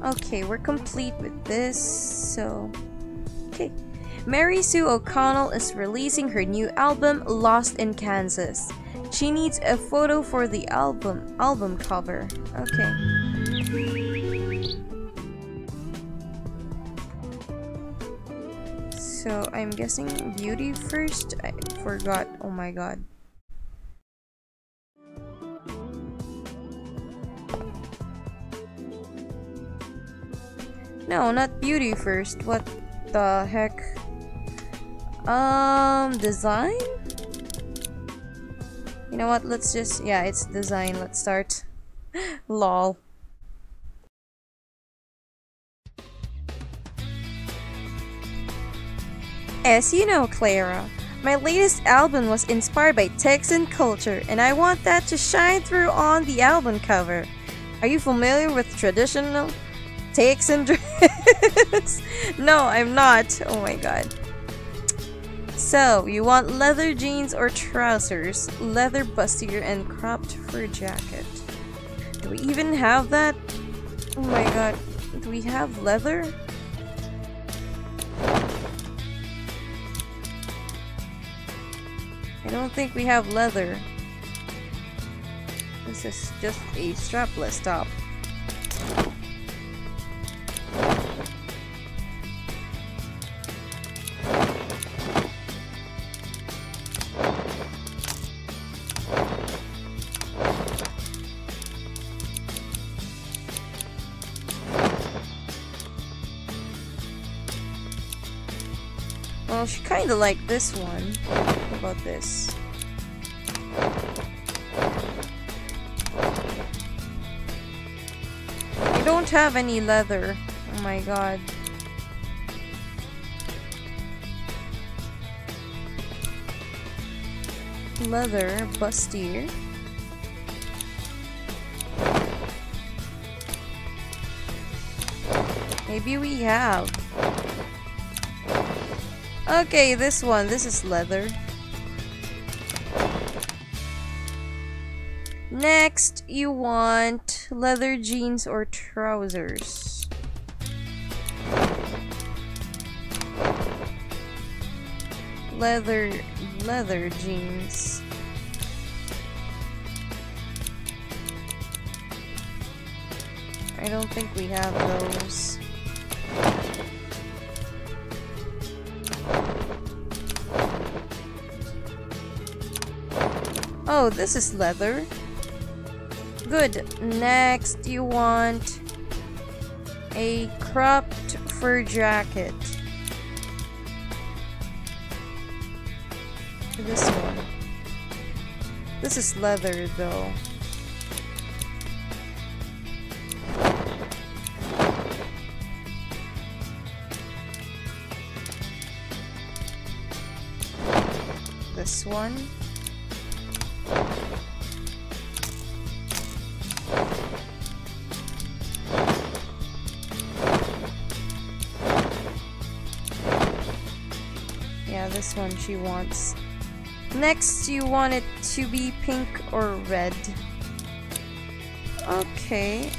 Okay, we're complete with this, so okay. Mary Sue O'Connell is releasing her new album, Lost in Kansas. She needs a photo for the album cover. Okay. So I'm guessing beauty first. I forgot. Oh my god. No, not beauty first. What the heck? Design? You know what, let's just, yeah, it's design, let's start. Lol. As you know, Clara, my latest album was inspired by Texan culture, and I want that to shine through on the album cover. Are you familiar with traditional Texan dress? No, I'm not. Oh my god. So, you want leather jeans or trousers, leather bustier, and cropped fur jacket. Do we even have that? Oh my god, do we have leather? I don't think we have leather. This is just a strapless top. Well, she kinda like this one. What about this? I don't have any leather. Oh my god. Leather bustier. Maybe we have. Okay, this one. This is leather. Next, you want leather jeans or trousers. Leather jeans. I don't think we have those. Oh, this is leather. Good. Next, you want a cropped fur jacket. This one. This is leather, though. This one. Yeah, this one she wants. Next, you want it to be pink or red. Okay,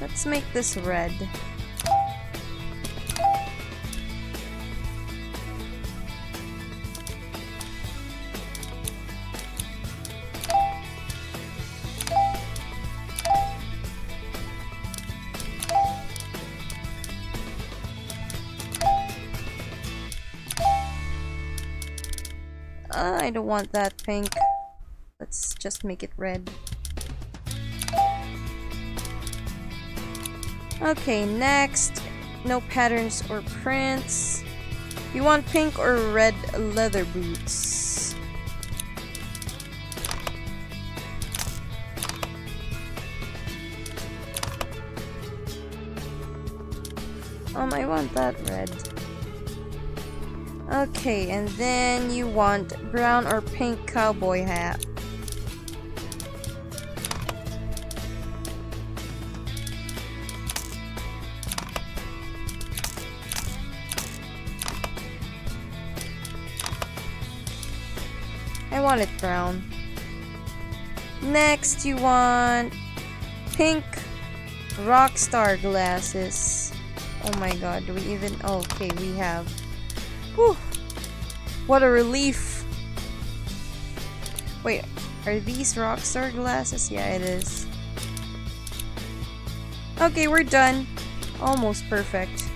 let's make this red. I don't want that pink. Let's just make it red. Okay, next. No patterns or prints. You want pink or red leather boots. I want that red. Okay, and then you want brown or pink cowboy hat. I want it brown. Next, you want pink rockstar glasses. Oh my god, do we even... Okay, we have... Whew. What a relief! Wait, are these rockstar glasses? Yeah, it is. Okay, we're done. Almost perfect.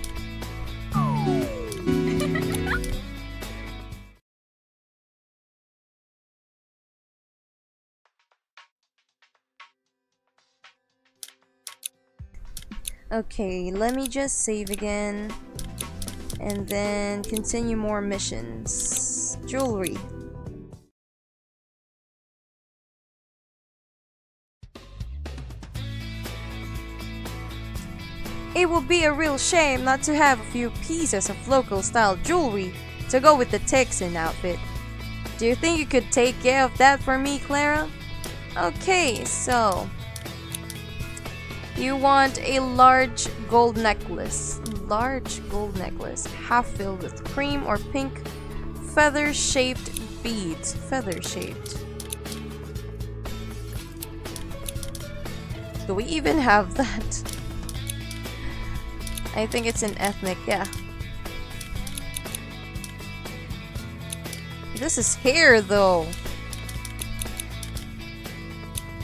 Okay, let me just save again. And then continue more missions. Jewelry. It would be a real shame not to have a few pieces of local style jewelry to go with the Texan outfit. Do you think you could take care of that for me, Clara? Okay, so... You want a large gold necklace. Large gold necklace, half filled with cream or pink feather-shaped beads. Feather-shaped. Do we even have that? I think it's an ethnic, yeah. This is hair, though.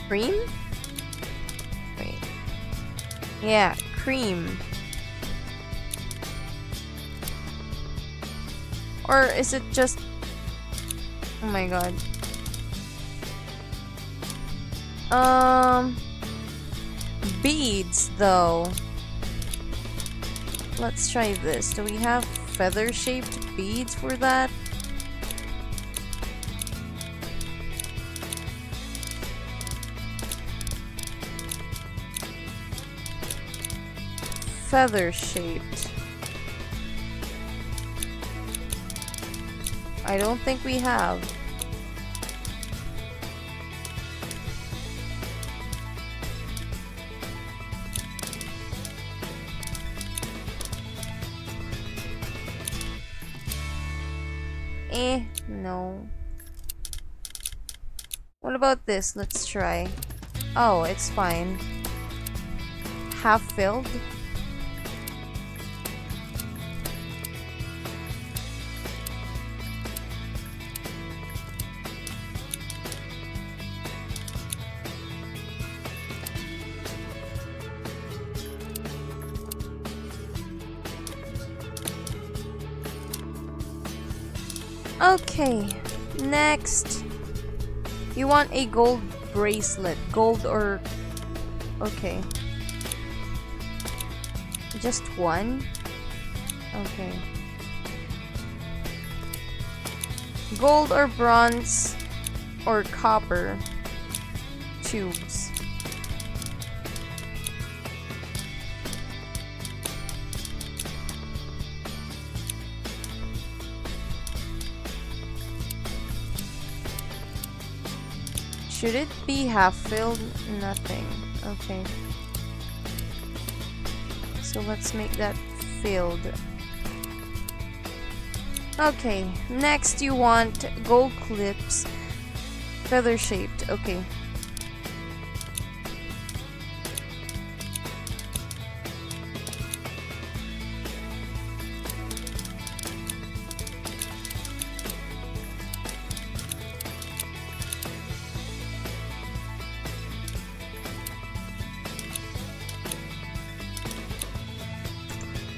Cream? Yeah, cream. Or is it just... Oh my god. Beads, though. Let's try this. Do we have feather-shaped beads for that? Feather-shaped. I don't think we have. No. What about this? Let's try. Oh, it's fine. Half filled. Okay, next You want a gold bracelet. Gold or... okay. Just one? Okay. Gold or bronze or copper tubes. Should it be half filled? Nothing. Okay. So let's make that filled. Okay. Next you want gold clips. Feather shaped. Okay.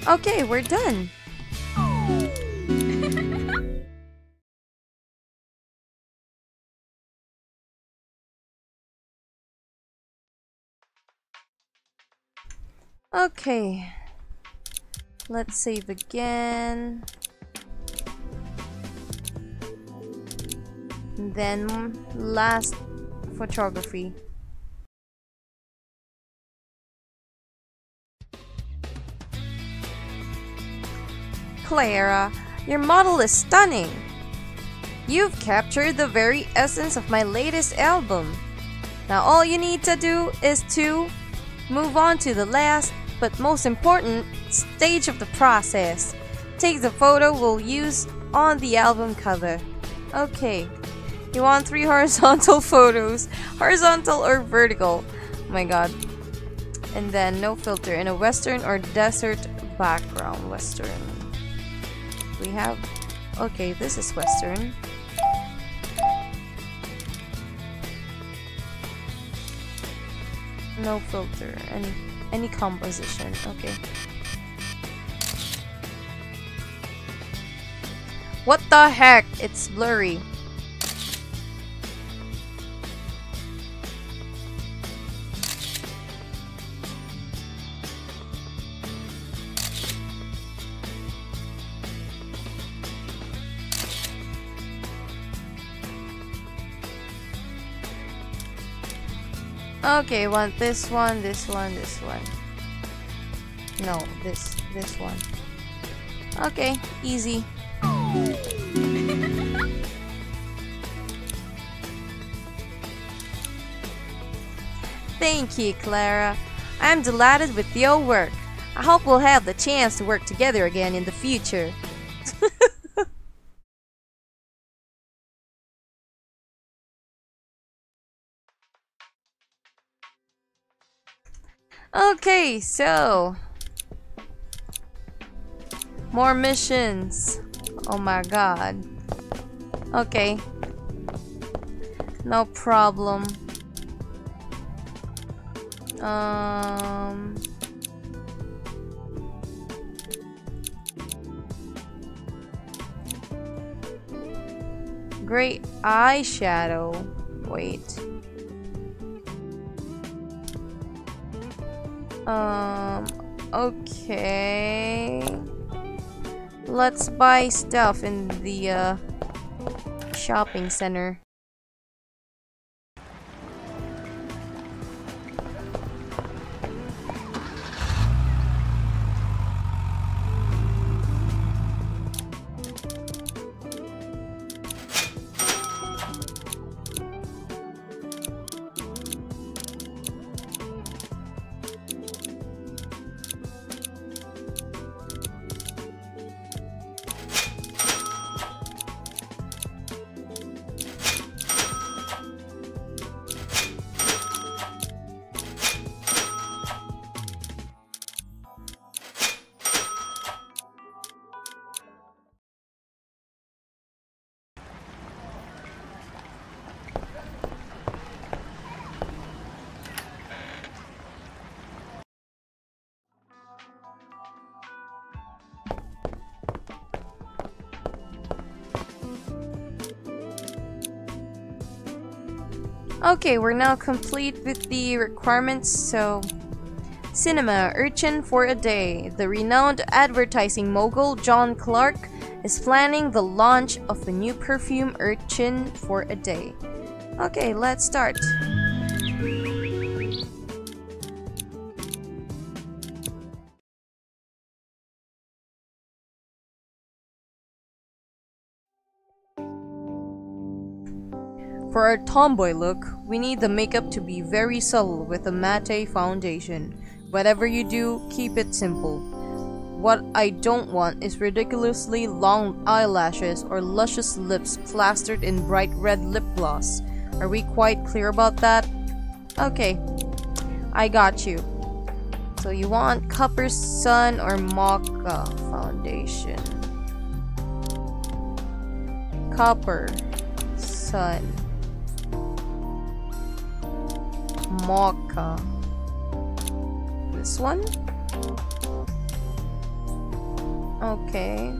Okay, we're done. Okay. Let's save again. And then last photography. Clara, your model is stunning. You've captured the very essence of my latest album. Now all you need to do is to move on to the last but most important stage of the process. Take the photo we'll use on the album cover. Okay, you want 3 horizontal photos, horizontal or vertical. Oh my god. And then no filter in a western or desert background. Western. We have... okay, this is western. No filter. Any composition. Okay. What the heck? It's blurry. Okay, want this one, this one, this one. No, this one. Okay, easy. Thank you, Clara. I'm delighted with your work. I hope we'll have the chance to work together again in the future. Okay, so more missions. Oh my god. Okay. No problem. Great eyeshadow. Wait. Okay. Let's buy stuff in the shopping center. Okay, we're now complete with the requirements, so... Cinema, Urchin for a Day. The renowned advertising mogul John Clark is planning the launch of a new perfume, Urchin for a Day. Okay, let's start. For our tomboy look, we need the makeup to be very subtle with a matte foundation. Whatever you do, keep it simple. What I don't want is ridiculously long eyelashes or luscious lips plastered in bright red lip gloss. Are we quite clear about that? Okay, I got you. So you want Copper Sun or Mocha foundation. Copper Sun. Mocha. This one? Okay.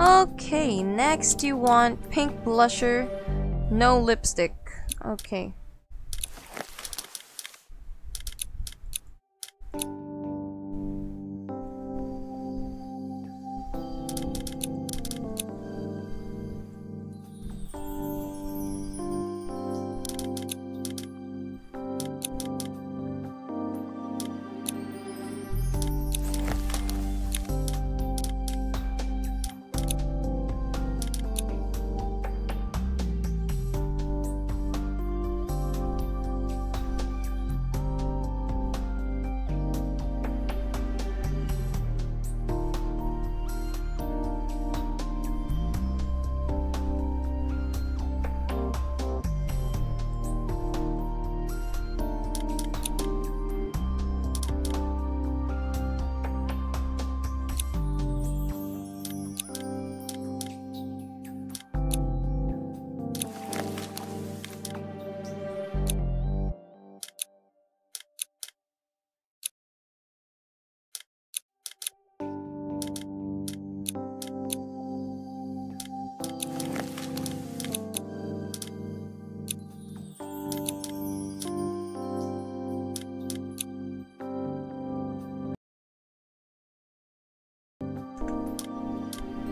Okay, next you want pink blusher, no lipstick. Okay.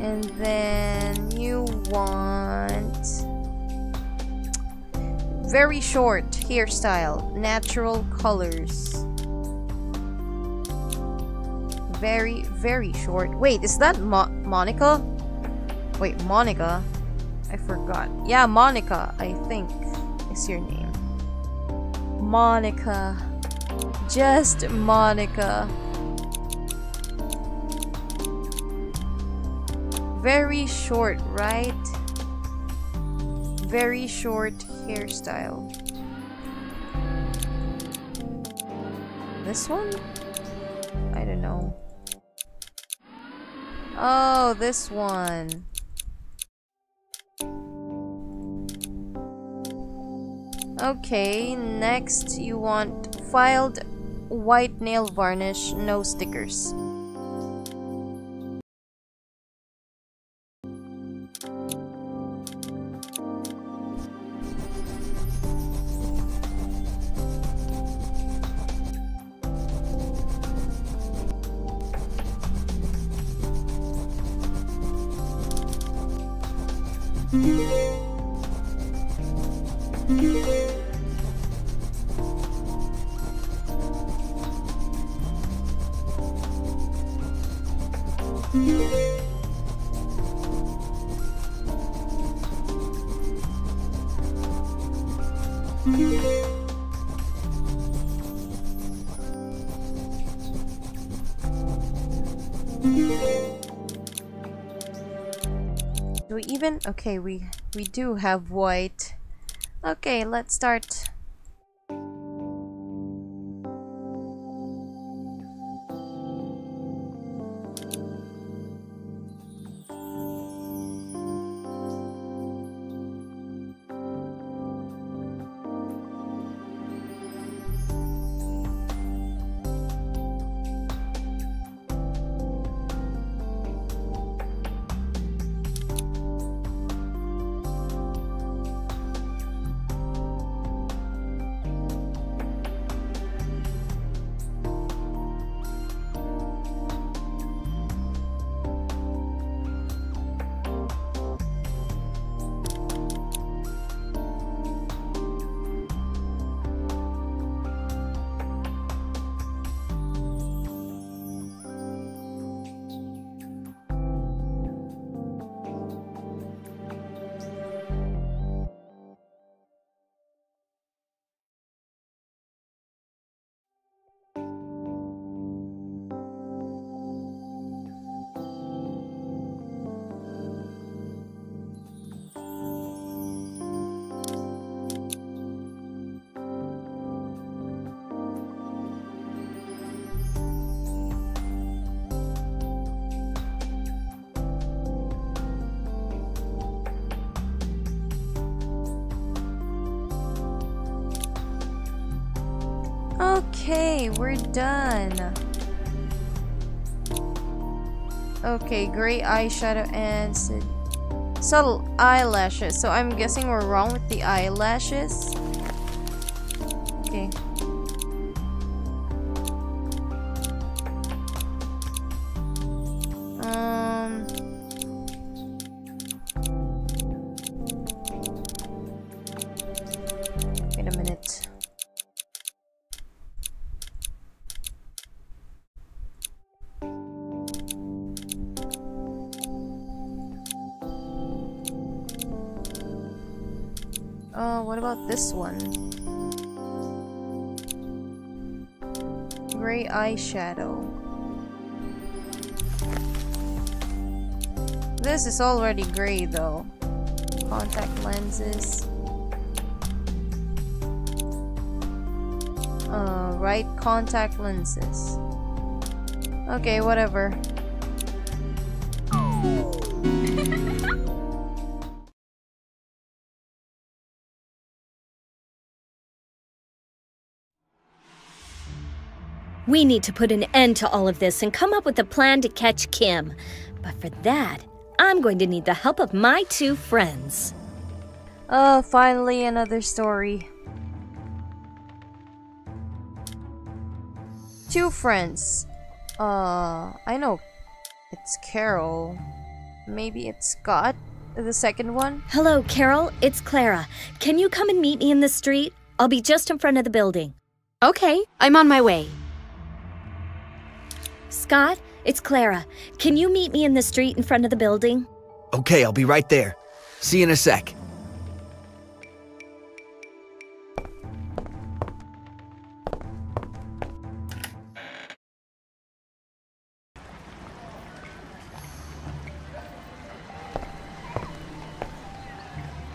And then you want very short hairstyle, natural colors. Very, very short. Wait, is that Monica? Wait, Monica? I forgot. Yeah, Monica, I think is your name. Monica. Just Monica. Very short, right? Very short hairstyle. This one? I don't know. Oh, this one. Okay, next you want filed white nail varnish, no stickers. Okay, we do have white. Okay, let's start. Okay, we're done. Okay, gray eyeshadow and subtle eyelashes. So I'm guessing we're wrong with the eyelashes. Okay. This one. Gray eyeshadow. This is already gray though. Contact lenses. Right contact lenses. Okay, whatever. We need to put an end to all of this and come up with a plan to catch Kim. But for that, I'm going to need the help of my two friends. Oh, finally another story. Two friends. I know. It's Carol. Maybe it's Scott, the second one? Hello, Carol. It's Clara. Can you come and meet me in the street? I'll be just in front of the building. Okay, I'm on my way. Scott, it's Clara. Can you meet me in the street in front of the building? Okay, I'll be right there. See you in a sec.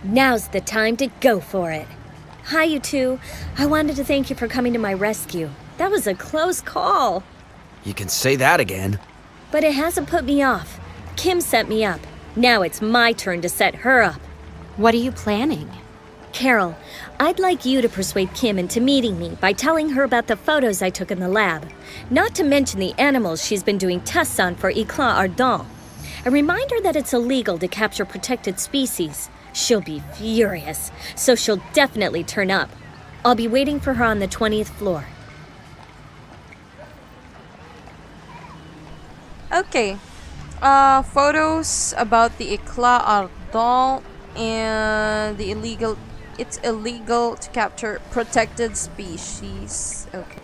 Now's the time to go for it. Hi, you two. I wanted to thank you for coming to my rescue. That was a close call. You can say that again. But it hasn't put me off. Kim set me up. Now it's my turn to set her up. What are you planning? Carol, I'd like you to persuade Kim into meeting me by telling her about the photos I took in the lab. Not to mention the animals she's been doing tests on for Éclat Ardent. And remind her that it's illegal to capture protected species. She'll be furious, so she'll definitely turn up. I'll be waiting for her on the 20th floor. Okay, photos about the Éclat Ardent and the illegal, it's illegal to capture protected species. Okay.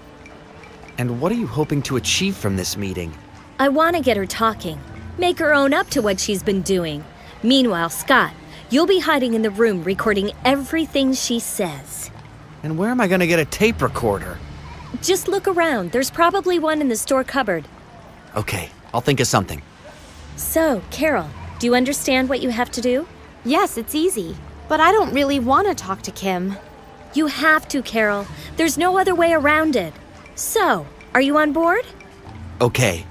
And what are you hoping to achieve from this meeting? I want to get her talking. Make her own up to what she's been doing. Meanwhile, Scott, you'll be hiding in the room recording everything she says. And where am I going to get a tape recorder? Just look around. There's probably one in the store cupboard. Okay, I'll think of something. So, Carol, do you understand what you have to do? Yes, it's easy. But I don't really want to talk to Kim. You have to, Carol. There's no other way around it. So, are you on board? Okay.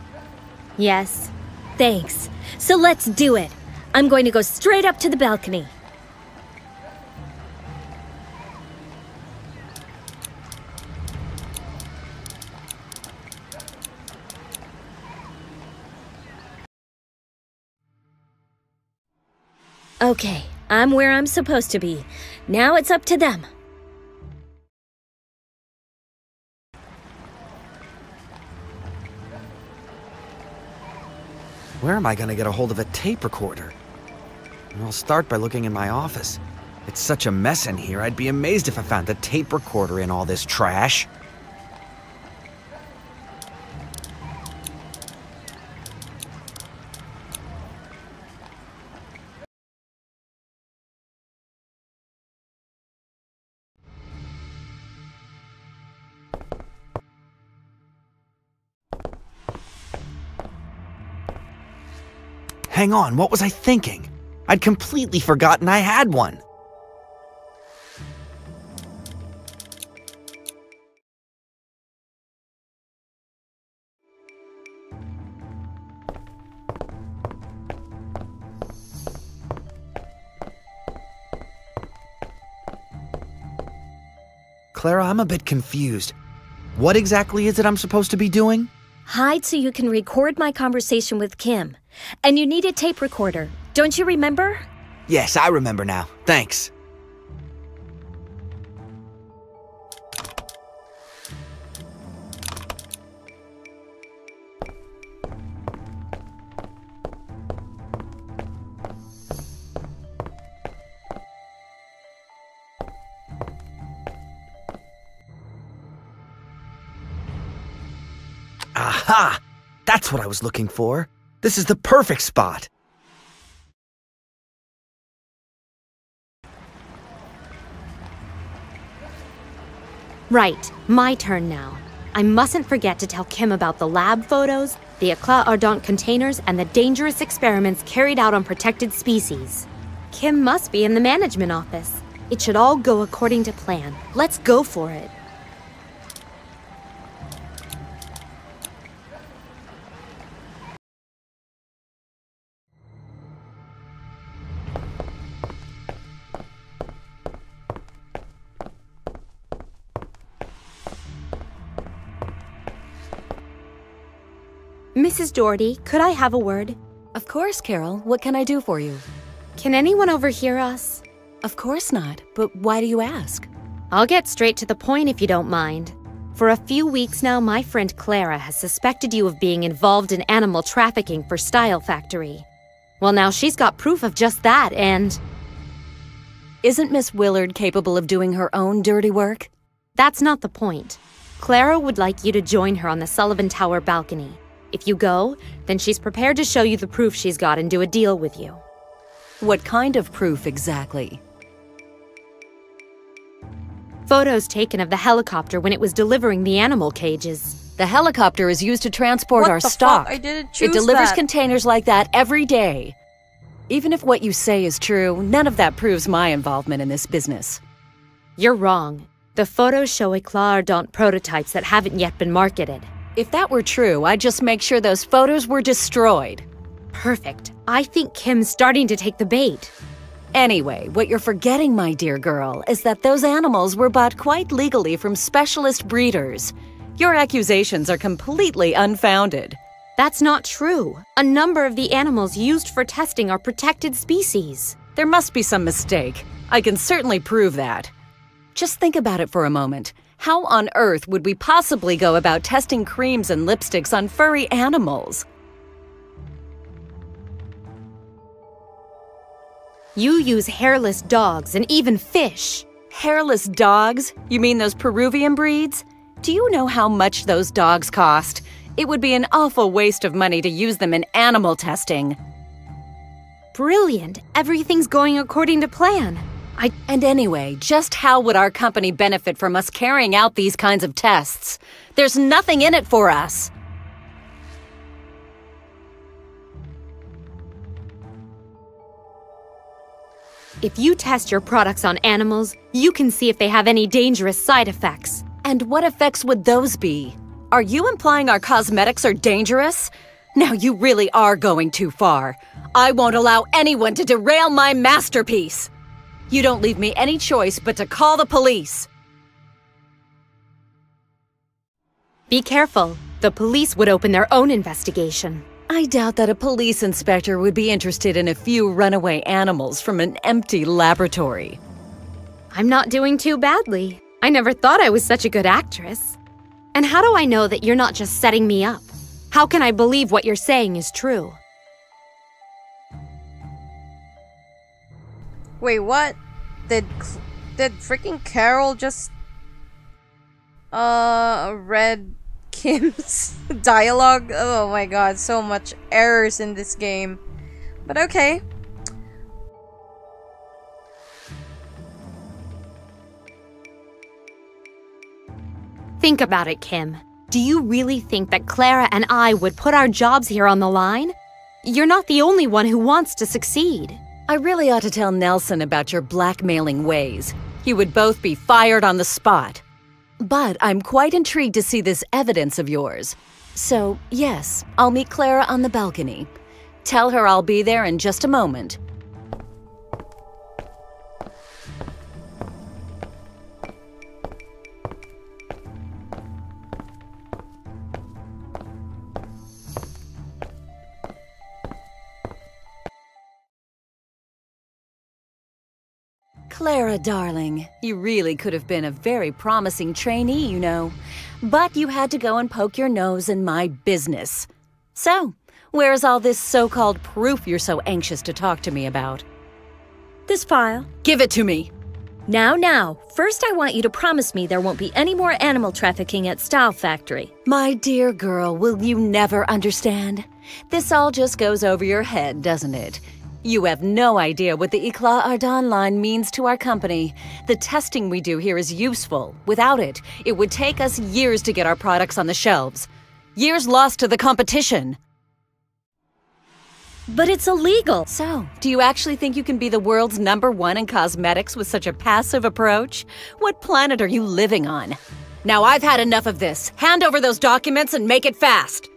Yes. Thanks. So let's do it. I'm going to go straight up to the balcony. Okay, I'm where I'm supposed to be. Now it's up to them. Where am I going to get a hold of a tape recorder? And I'll start by looking in my office. It's such a mess in here, I'd be amazed if I found a tape recorder in all this trash. Hang on, what was I thinking? I'd completely forgotten I had one. Clara, I'm a bit confused. What exactly is it I'm supposed to be doing? Hide so you can record my conversation with Kim. And you need a tape recorder. Don't you remember? Yes, I remember now. Thanks. Aha! That's what I was looking for. This is the perfect spot. Right, my turn now. I mustn't forget to tell Kim about the lab photos, the Éclat Ardent containers, and the dangerous experiments carried out on protected species. Kim must be in the management office. It should all go according to plan. Let's go for it. Mrs. Doherty, could I have a word? Of course, Carol. What can I do for you? Can anyone overhear us? Of course not, but why do you ask? I'll get straight to the point if you don't mind. For a few weeks now, my friend Clara has suspected you of being involved in animal trafficking for Style Factory. Well, now she's got proof of just that, and... Isn't Miss Willard capable of doing her own dirty work? That's not the point. Clara would like you to join her on the Sullivan Tower balcony. If you go, then she's prepared to show you the proof she's got and do a deal with you. What kind of proof exactly? Photos taken of the helicopter when it was delivering the animal cages. The helicopter is used to transport our stock. What the fuck? I didn't choose that. It delivers containers like that every day. Even if what you say is true, none of that proves my involvement in this business. You're wrong. The photos show Éclat Ardent prototypes that haven't yet been marketed. If that were true, I'd just make sure those photos were destroyed. Perfect. I think Kim's starting to take the bait. Anyway, what you're forgetting, my dear girl, is that those animals were bought quite legally from specialist breeders. Your accusations are completely unfounded. That's not true. A number of the animals used for testing are protected species. There must be some mistake. I can certainly prove that. Just think about it for a moment. How on earth would we possibly go about testing creams and lipsticks on furry animals? You use hairless dogs and even fish. Hairless dogs? You mean those Peruvian breeds? Do you know how much those dogs cost? It would be an awful waste of money to use them in animal testing. Brilliant. Everything's going according to plan. And anyway, just how would our company benefit from us carrying out these kinds of tests? There's nothing in it for us. If you test your products on animals, you can see if they have any dangerous side effects. And what effects would those be? Are you implying our cosmetics are dangerous? Now you really are going too far. I won't allow anyone to derail my masterpiece. You don't leave me any choice but to call the police. Be careful. The police would open their own investigation. I doubt that a police inspector would be interested in a few runaway animals from an empty laboratory. I'm not doing too badly. I never thought I was such a good actress. And how do I know that you're not just setting me up? How can I believe what you're saying is true? Wait, what? Did freaking Carol just read Kim's dialogue? Oh my god, so much errors in this game. But okay. Think about it, Kim. Do you really think that Clara and I would put our jobs here on the line? You're not the only one who wants to succeed. I really ought to tell Nelson about your blackmailing ways. You would both be fired on the spot. But I'm quite intrigued to see this evidence of yours. So, yes, I'll meet Clara on the balcony. Tell her I'll be there in just a moment. Clara, darling, you really could have been a very promising trainee, you know. But you had to go and poke your nose in my business. So, where's all this so-called proof you're so anxious to talk to me about? This file. Give it to me. Now. First I want you to promise me there won't be any more animal trafficking at Style Factory. My dear girl, will you never understand? This all just goes over your head, doesn't it? You have no idea what the Éclat Ardent line means to our company. The testing we do here is useful. Without it, it would take us years to get our products on the shelves. Years lost to the competition. But it's illegal. So, do you actually think you can be the world's #1 in cosmetics with such a passive approach? What planet are you living on? Now I've had enough of this. Hand over those documents and make it fast.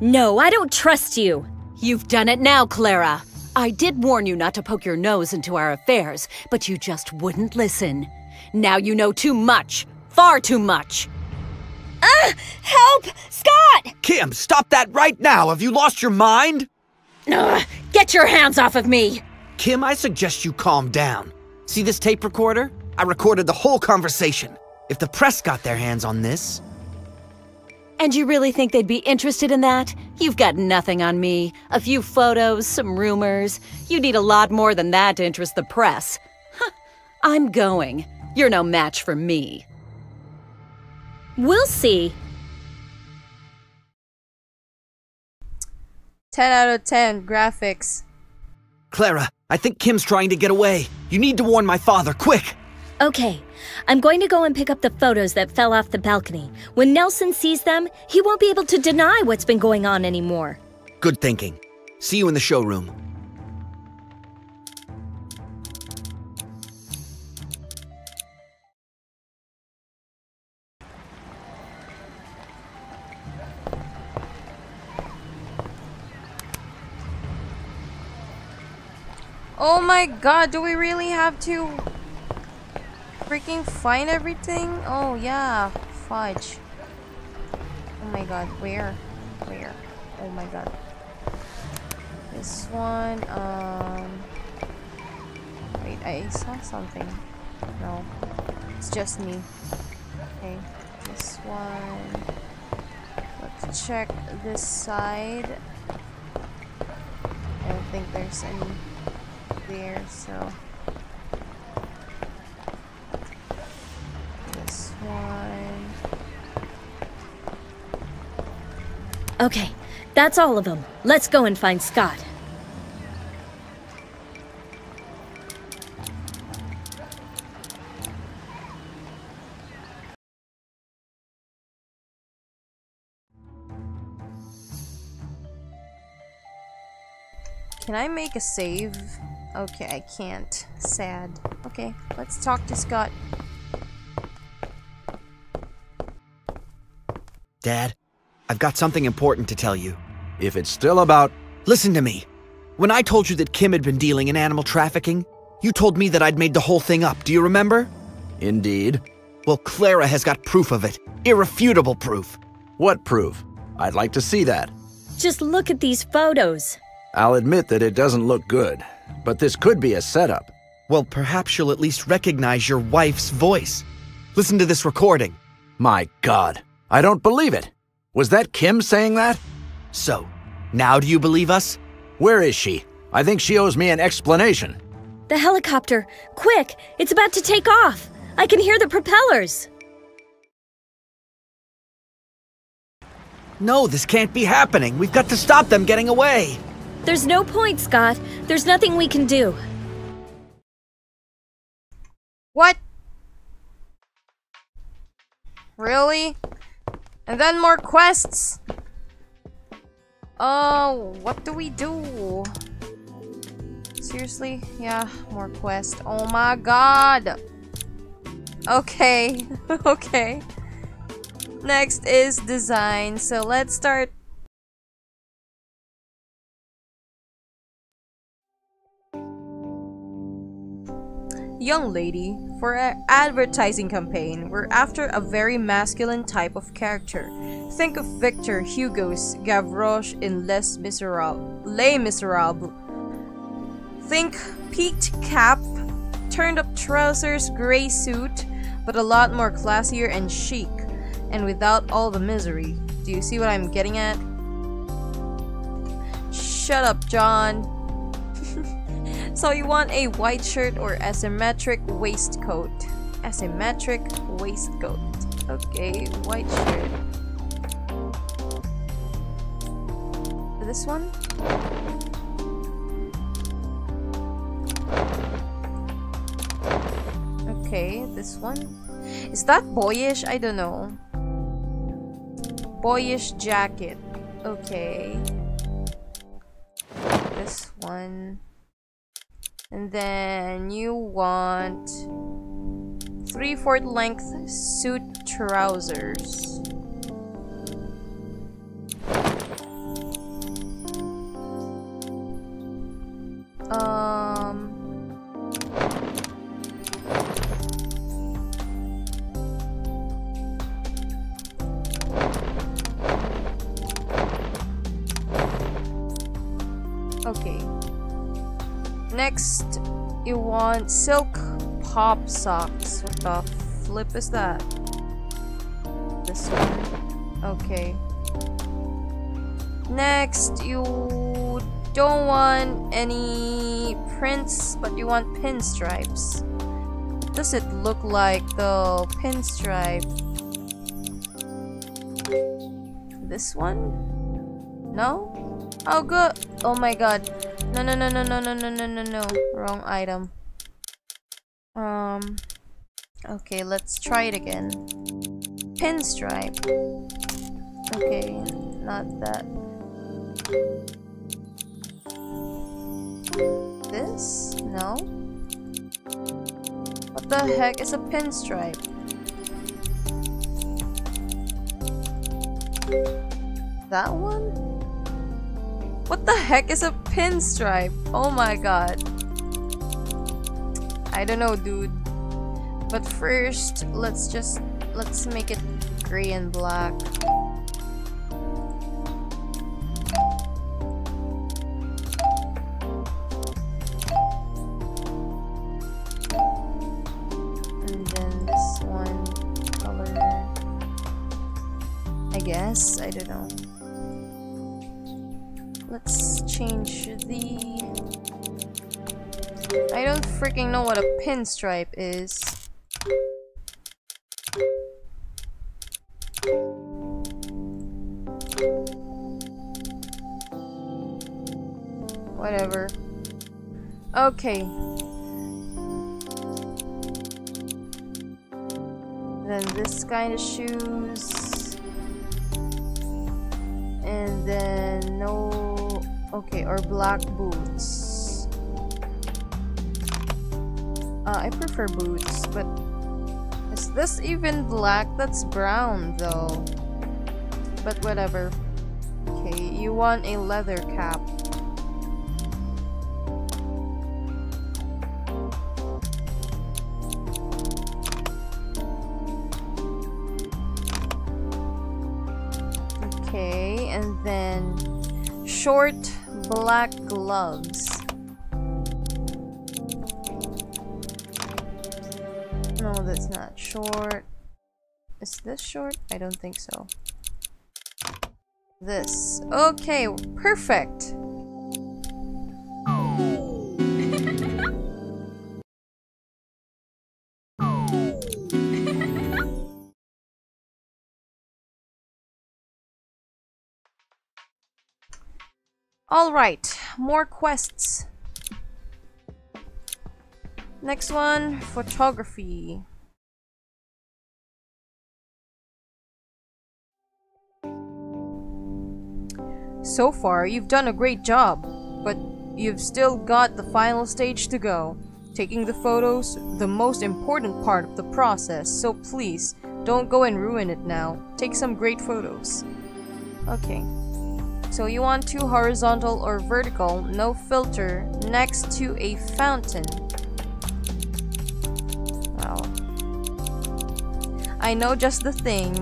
No, I don't trust you. You've done it now, Clara. I did warn you not to poke your nose into our affairs, but you just wouldn't listen. Now you know too much. Far too much. Help! Scott! Kim, stop that right now! Have you lost your mind? Get your hands off of me! Kim, I suggest you calm down. See this tape recorder? I recorded the whole conversation. If the press got their hands on this... And you really think they'd be interested in that? You've got nothing on me. A few photos, some rumors. You need a lot more than that to interest the press. I'm going. You're no match for me. We'll see. 10 out of 10 graphics. Clara, I think Kim's trying to get away. You need to warn my father, quick! Okay, I'm going to go and pick up the photos that fell off the balcony. When Nelson sees them, he won't be able to deny what's been going on anymore. Good thinking. See you in the showroom. Oh my god, do we really have to... freaking find everything? Oh yeah, fudge. Oh my god, where? Oh my god. This one, wait, I saw something. No, it's just me. Okay, this one. Let's check this side. I don't think there's any there, so this one. Okay, that's all of them. Let's go and find Scott. Can I make a save? Okay, I can't. Sad. Okay, let's talk to Scott. Dad, I've got something important to tell you. If it's still about... Listen to me. When I told you that Kim had been dealing in animal trafficking, you told me that I'd made the whole thing up. Do you remember? Indeed. Well, Clara has got proof of it. Irrefutable proof. What proof? I'd like to see that. Just look at these photos. I'll admit that it doesn't look good, but this could be a setup. Well, perhaps you'll at least recognize your wife's voice. Listen to this recording. My God, I don't believe it. Was that Kim saying that? So, now do you believe us? Where is she? I think she owes me an explanation. The helicopter! Quick! It's about to take off! I can hear the propellers! No, this can't be happening. We've got to stop them getting away. There's no point, Scott. There's nothing we can do. What? Really? And then more quests? Oh, what do we do? Seriously? Yeah, more quests. Oh my God! Okay, okay. Next is design, so let's start. Young lady, for an advertising campaign, we're after a very masculine type of character. Think of Victor Hugo's Gavroche in Les Misérables. Think peaked cap, turned up trousers, grey suit, but a lot more classier and chic, and without all the misery. Do you see what I'm getting at? Shut up, John. So you want a white shirt or asymmetric waistcoat? Asymmetric waistcoat. Okay, white shirt. This one? Okay, this one. Is that boyish? I don't know. Boyish jacket. Okay. This one. And then you want 3/4 length suit trousers. Okay. Next, you want silk pop socks. What the flip is that? This one. Okay. Next, you don't want any prints, but you want pinstripes. Does it look like the pinstripe? This one? No? Oh, good. Oh my God. No. Wrong item. Okay, let's try it again. Pinstripe. Okay, not that. This? No. What the heck is a pinstripe? That one? What the heck is a pinstripe? Oh my God. I don't know, dude. But first, let's make it gray and black. And then this one color. I guess, I don't know. Let's change the I don't freaking know what a pinstripe is. Whatever. Okay. Then this kind of shoes. And then no... Okay, or black boots. I prefer boots, but... Is this even black? That's brown, though. But whatever. Okay, you want a leather cap. Okay, and then short black gloves. No, that's not short. Is this short? I don't think so. This. Okay, perfect. All right, more quests. Next one, photography. So far, you've done a great job, but you've still got the final stage to go. Taking the photos, the most important part of the process, so please, don't go and ruin it now. Take some great photos. Okay. So you want two horizontal or vertical, no filter, next to a fountain. Wow. I know just the thing.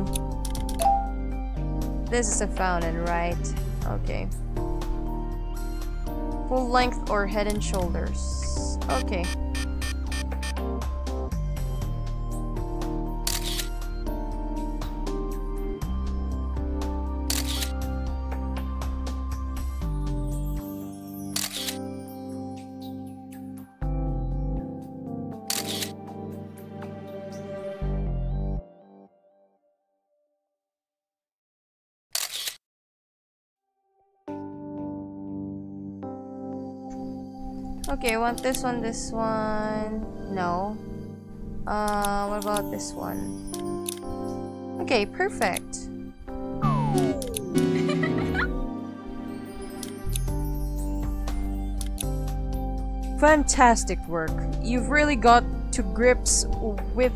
This is a fountain, right? Okay. Full length or head and shoulders. Okay. Okay, I want this one, this one. No. What about this one? Okay, perfect. Fantastic work. You've really got to grips with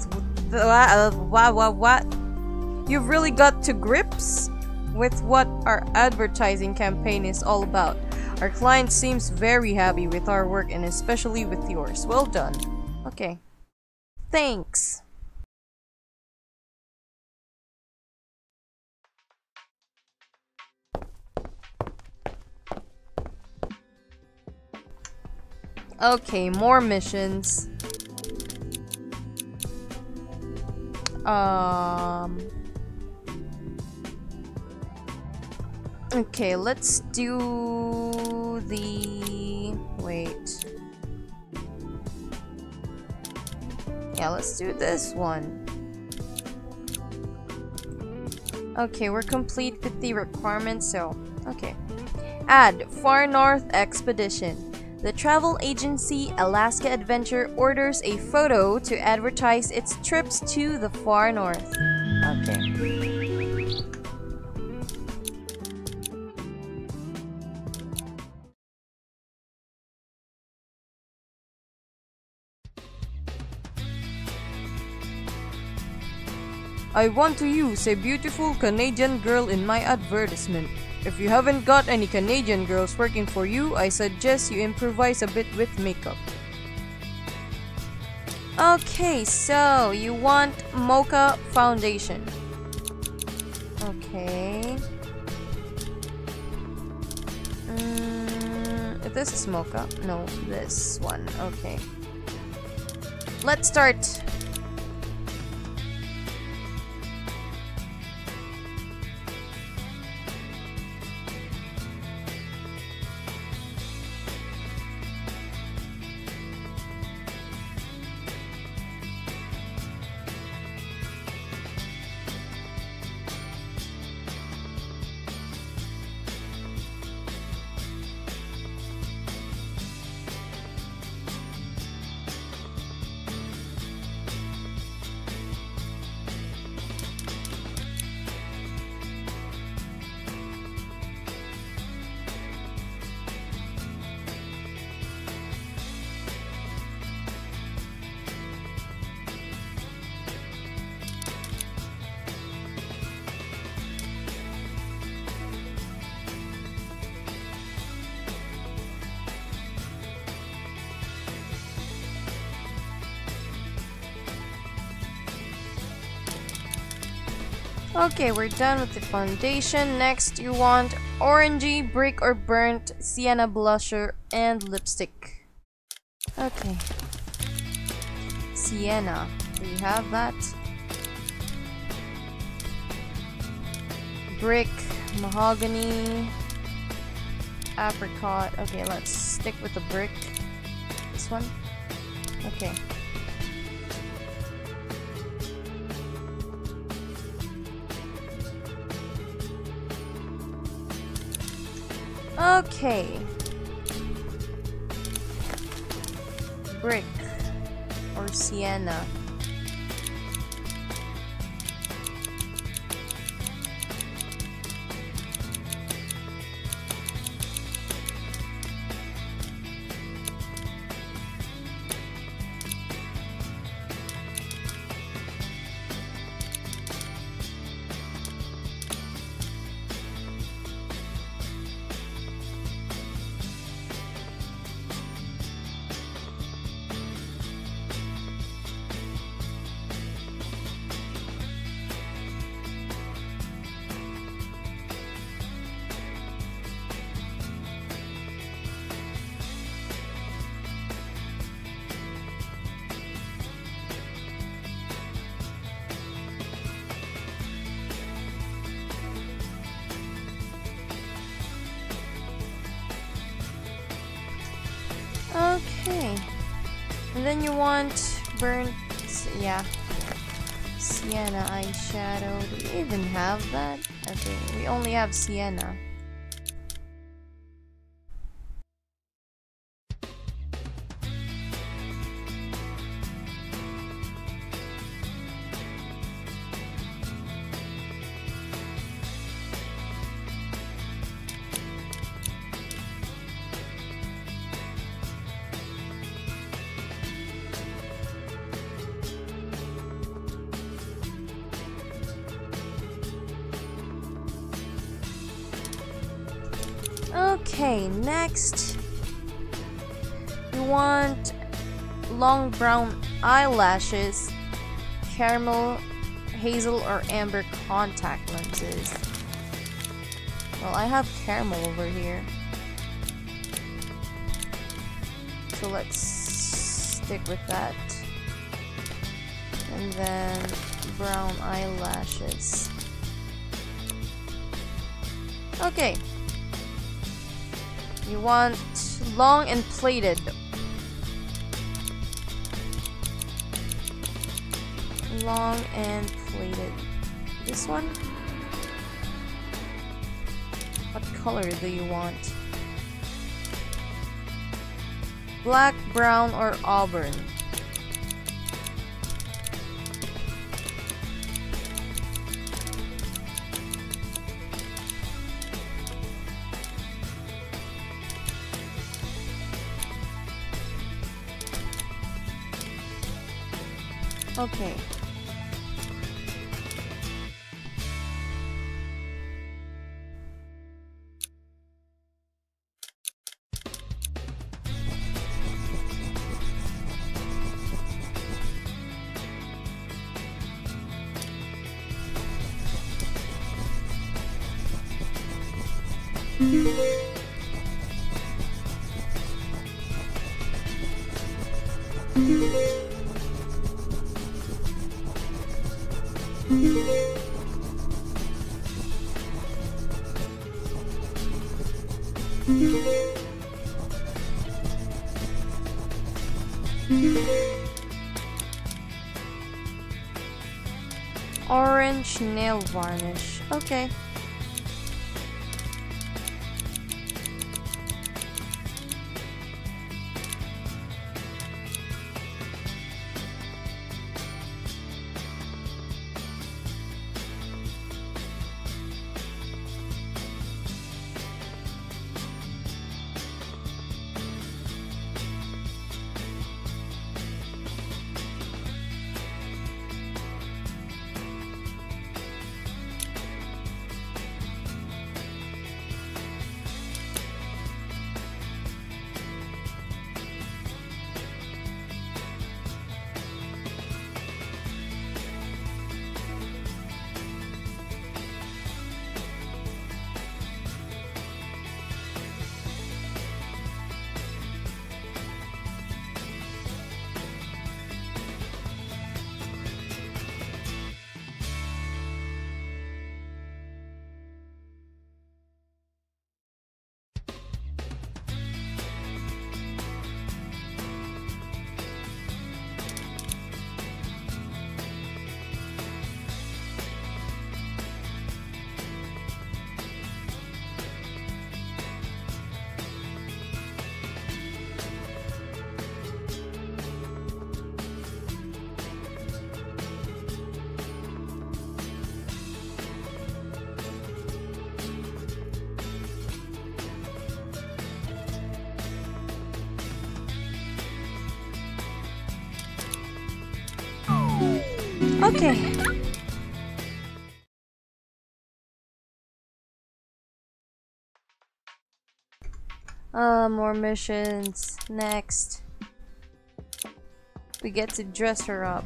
You've really got to grips with what our advertising campaign is all about. Our client seems very happy with our work and especially with yours. Well done. Okay. Thanks. Okay, more missions. Okay, let's do the... Wait. Yeah, let's do this one. Okay, we're complete with the requirements, so... Okay. Add Far North Expedition. The travel agency Alaska Adventure orders a photo to advertise its trips to the Far North. Okay. I want to use a beautiful Canadian girl in my advertisement. If you haven't got any Canadian girls working for you, I suggest you improvise a bit with makeup. Okay, so you want mocha foundation. Okay. This is mocha. No, this one. Okay. Let's start. Okay, we're done with the foundation. Next, you want orangey, brick or burnt, sienna blusher, and lipstick. Okay. Sienna. Do you have that? Brick, mahogany, apricot. Okay, let's stick with the brick. This one? Okay. Okay. Brick or sienna. Okay, and then you want burnt, yeah, sienna eyeshadow. Do we even have that? Okay, we only have sienna. Okay, next you want long brown eyelashes, caramel, hazel, or amber contact lenses. Well, I have caramel over here, so let's stick with that. And then brown eyelashes. Okay. You want long and plaited. Long and plaited. This one? What color do you want? Black, brown, or auburn? Okay. Orange nail varnish. Okay. Okay. More missions. Next. We get to dress her up.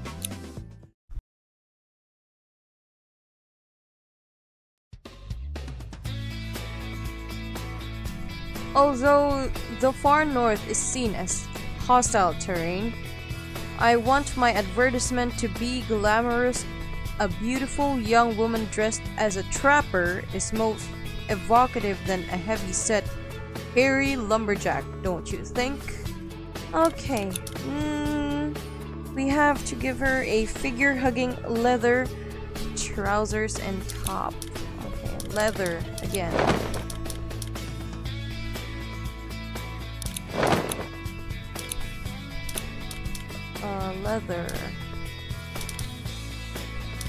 Although the far north is seen as hostile terrain, I want my advertisement to be glamorous. A beautiful young woman dressed as a trapper is more evocative than a heavy-set, hairy lumberjack, don't you think? Okay, we have to give her a figure-hugging leather trousers and top. Okay, leather again. Leather.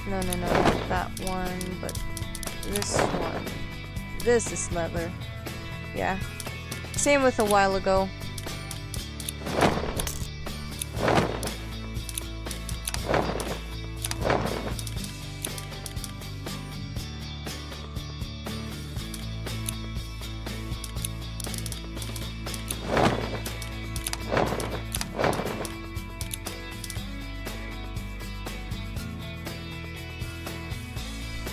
No, not that one, but this one. This is leather. Yeah. Same with a while ago.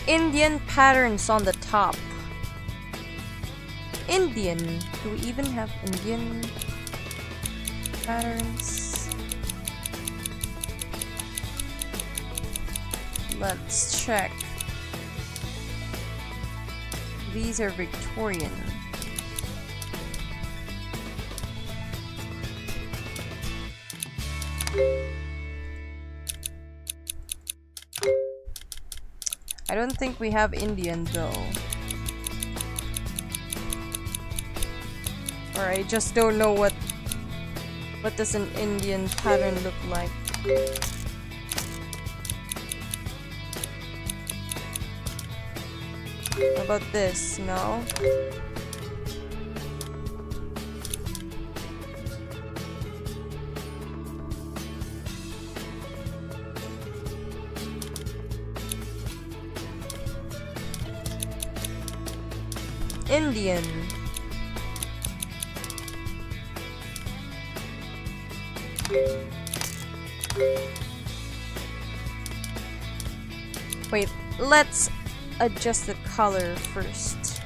Indian patterns on the top. Indian. Do we even have Indian patterns? Let's check. These are Victorian. I don't think we have Indian though. Or I just don't know what does an Indian pattern look like. How about this? No? Indian. Wait, let's adjust the color first.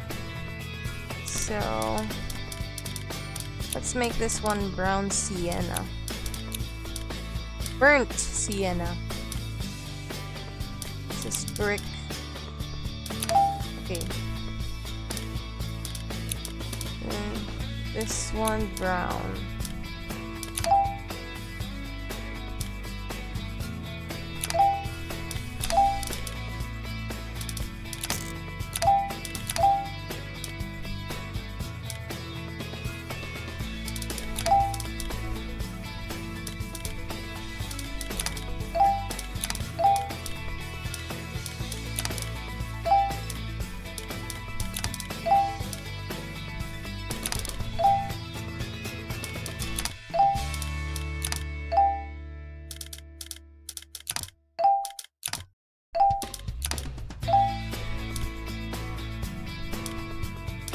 So, let's make this one brown sienna. Burnt sienna. This is brick. Okay. And this one brown.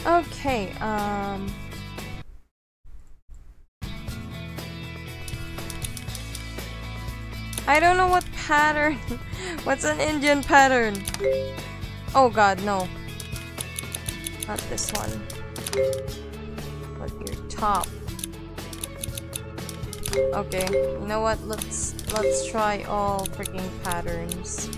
Okay, I don't know what pattern. What's an Indian pattern? Oh god, no. Not this one. But your top. Okay, you know what? Let's try all freaking patterns.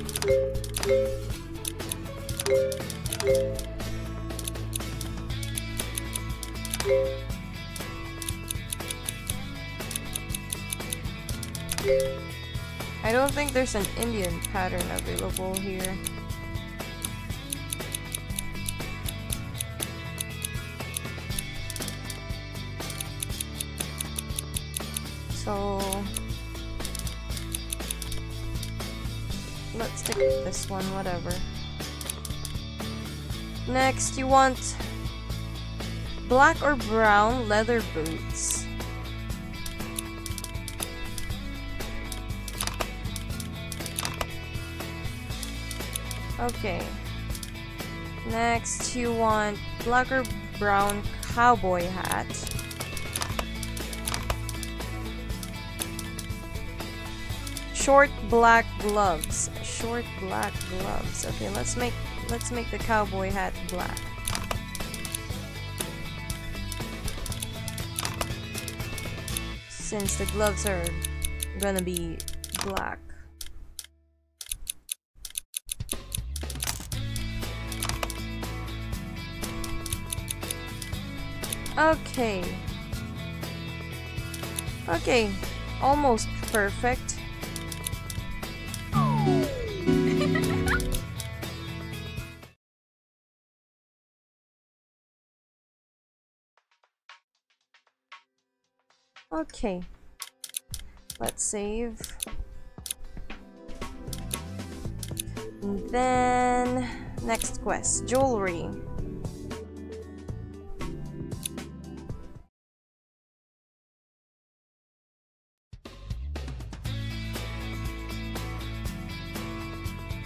I don't think there's an Indian pattern available here. So let's stick with this one, whatever. Next, you want black or brown leather boots. Okay. Next, you want black or brown cowboy hat. Short black gloves. Short black gloves. Okay, let's make the cowboy hat black. Since the gloves are gonna be black. Okay. Okay, almost perfect. Okay, let's save. And then, next quest, jewelry.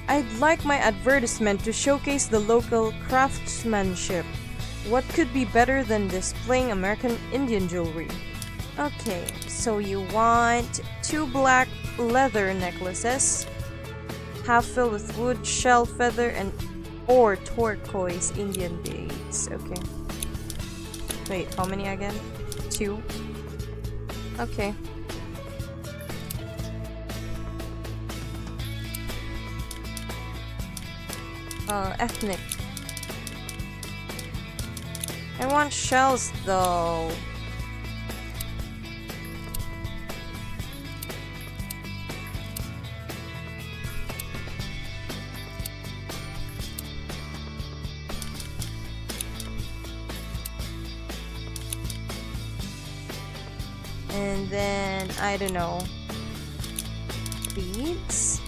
I'd like my advertisement to showcase the local craftsmanship. What could be better than displaying American Indian jewelry? Okay, so you want 2 black leather necklaces, half filled with wood, shell, feather, and or turquoise Indian beads. Okay. Wait, how many again? 2. Okay. Ethnic. I want shells though. And then, I don't know, beads?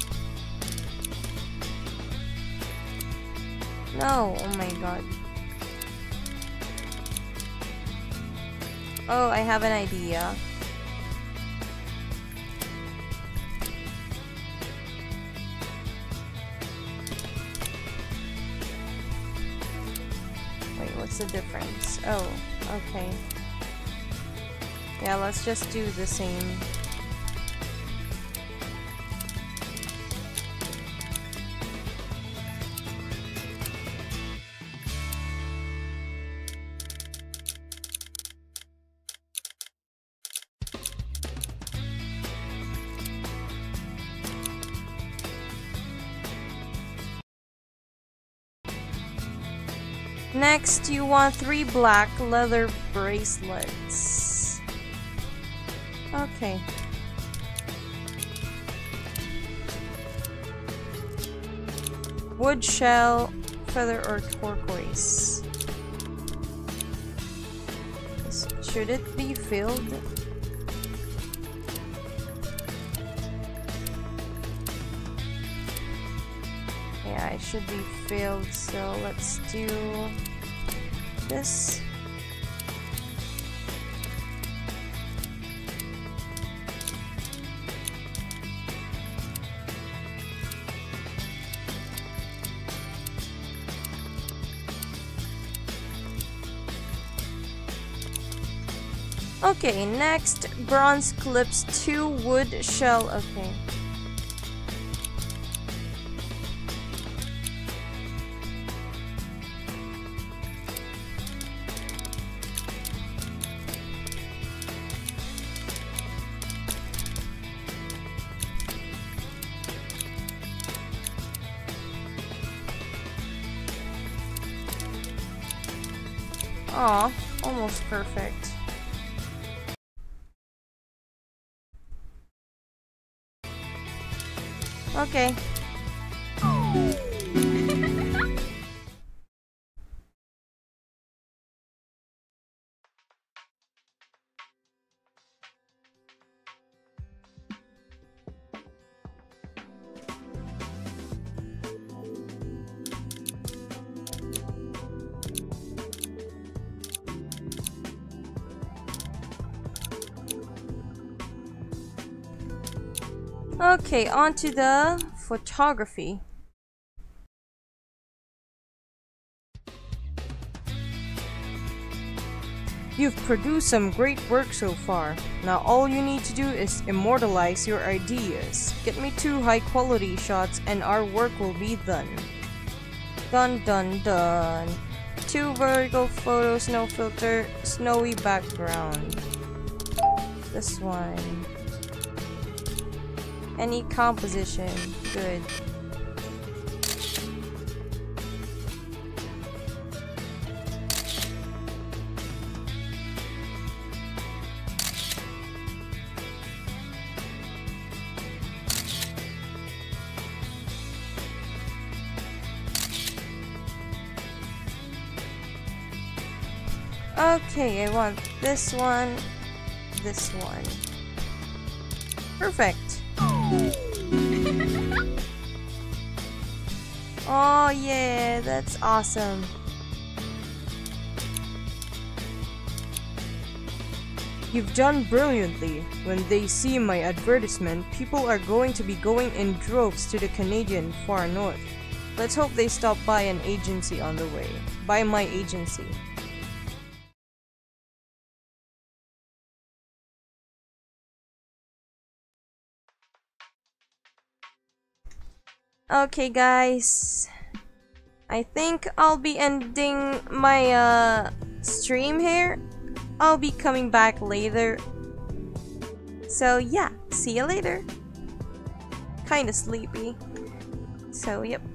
No, oh my god. Oh, I have an idea. Wait, what's the difference? Oh, okay. Yeah, let's just do the same. Next, you want 3 black leather bracelets. Okay. Wood, shell, feather, or turquoise. Should it be filled? Yeah, it should be filled, so let's do this. Okay, next, bronze clips, 2 wood shell, okay. Aw, almost perfect. Okay. Okay, on to the photography. You've produced some great work so far. Now all you need to do is immortalize your ideas. Get me 2 high-quality shots and our work will be done. Dun dun dun. 2 vertical photos, no filter, snowy background. This one. Any composition. Good. Okay, I want this one. Perfect! Oh yeah, that's awesome. You've done brilliantly. When they see my advertisement, people are going to be going in droves to the Canadian far north. Let's hope they stop by an agency on the way. By my agency. Okay guys, I think I'll be ending my stream here. I'll be coming back later. So yeah, see you later. Kinda sleepy. So yep.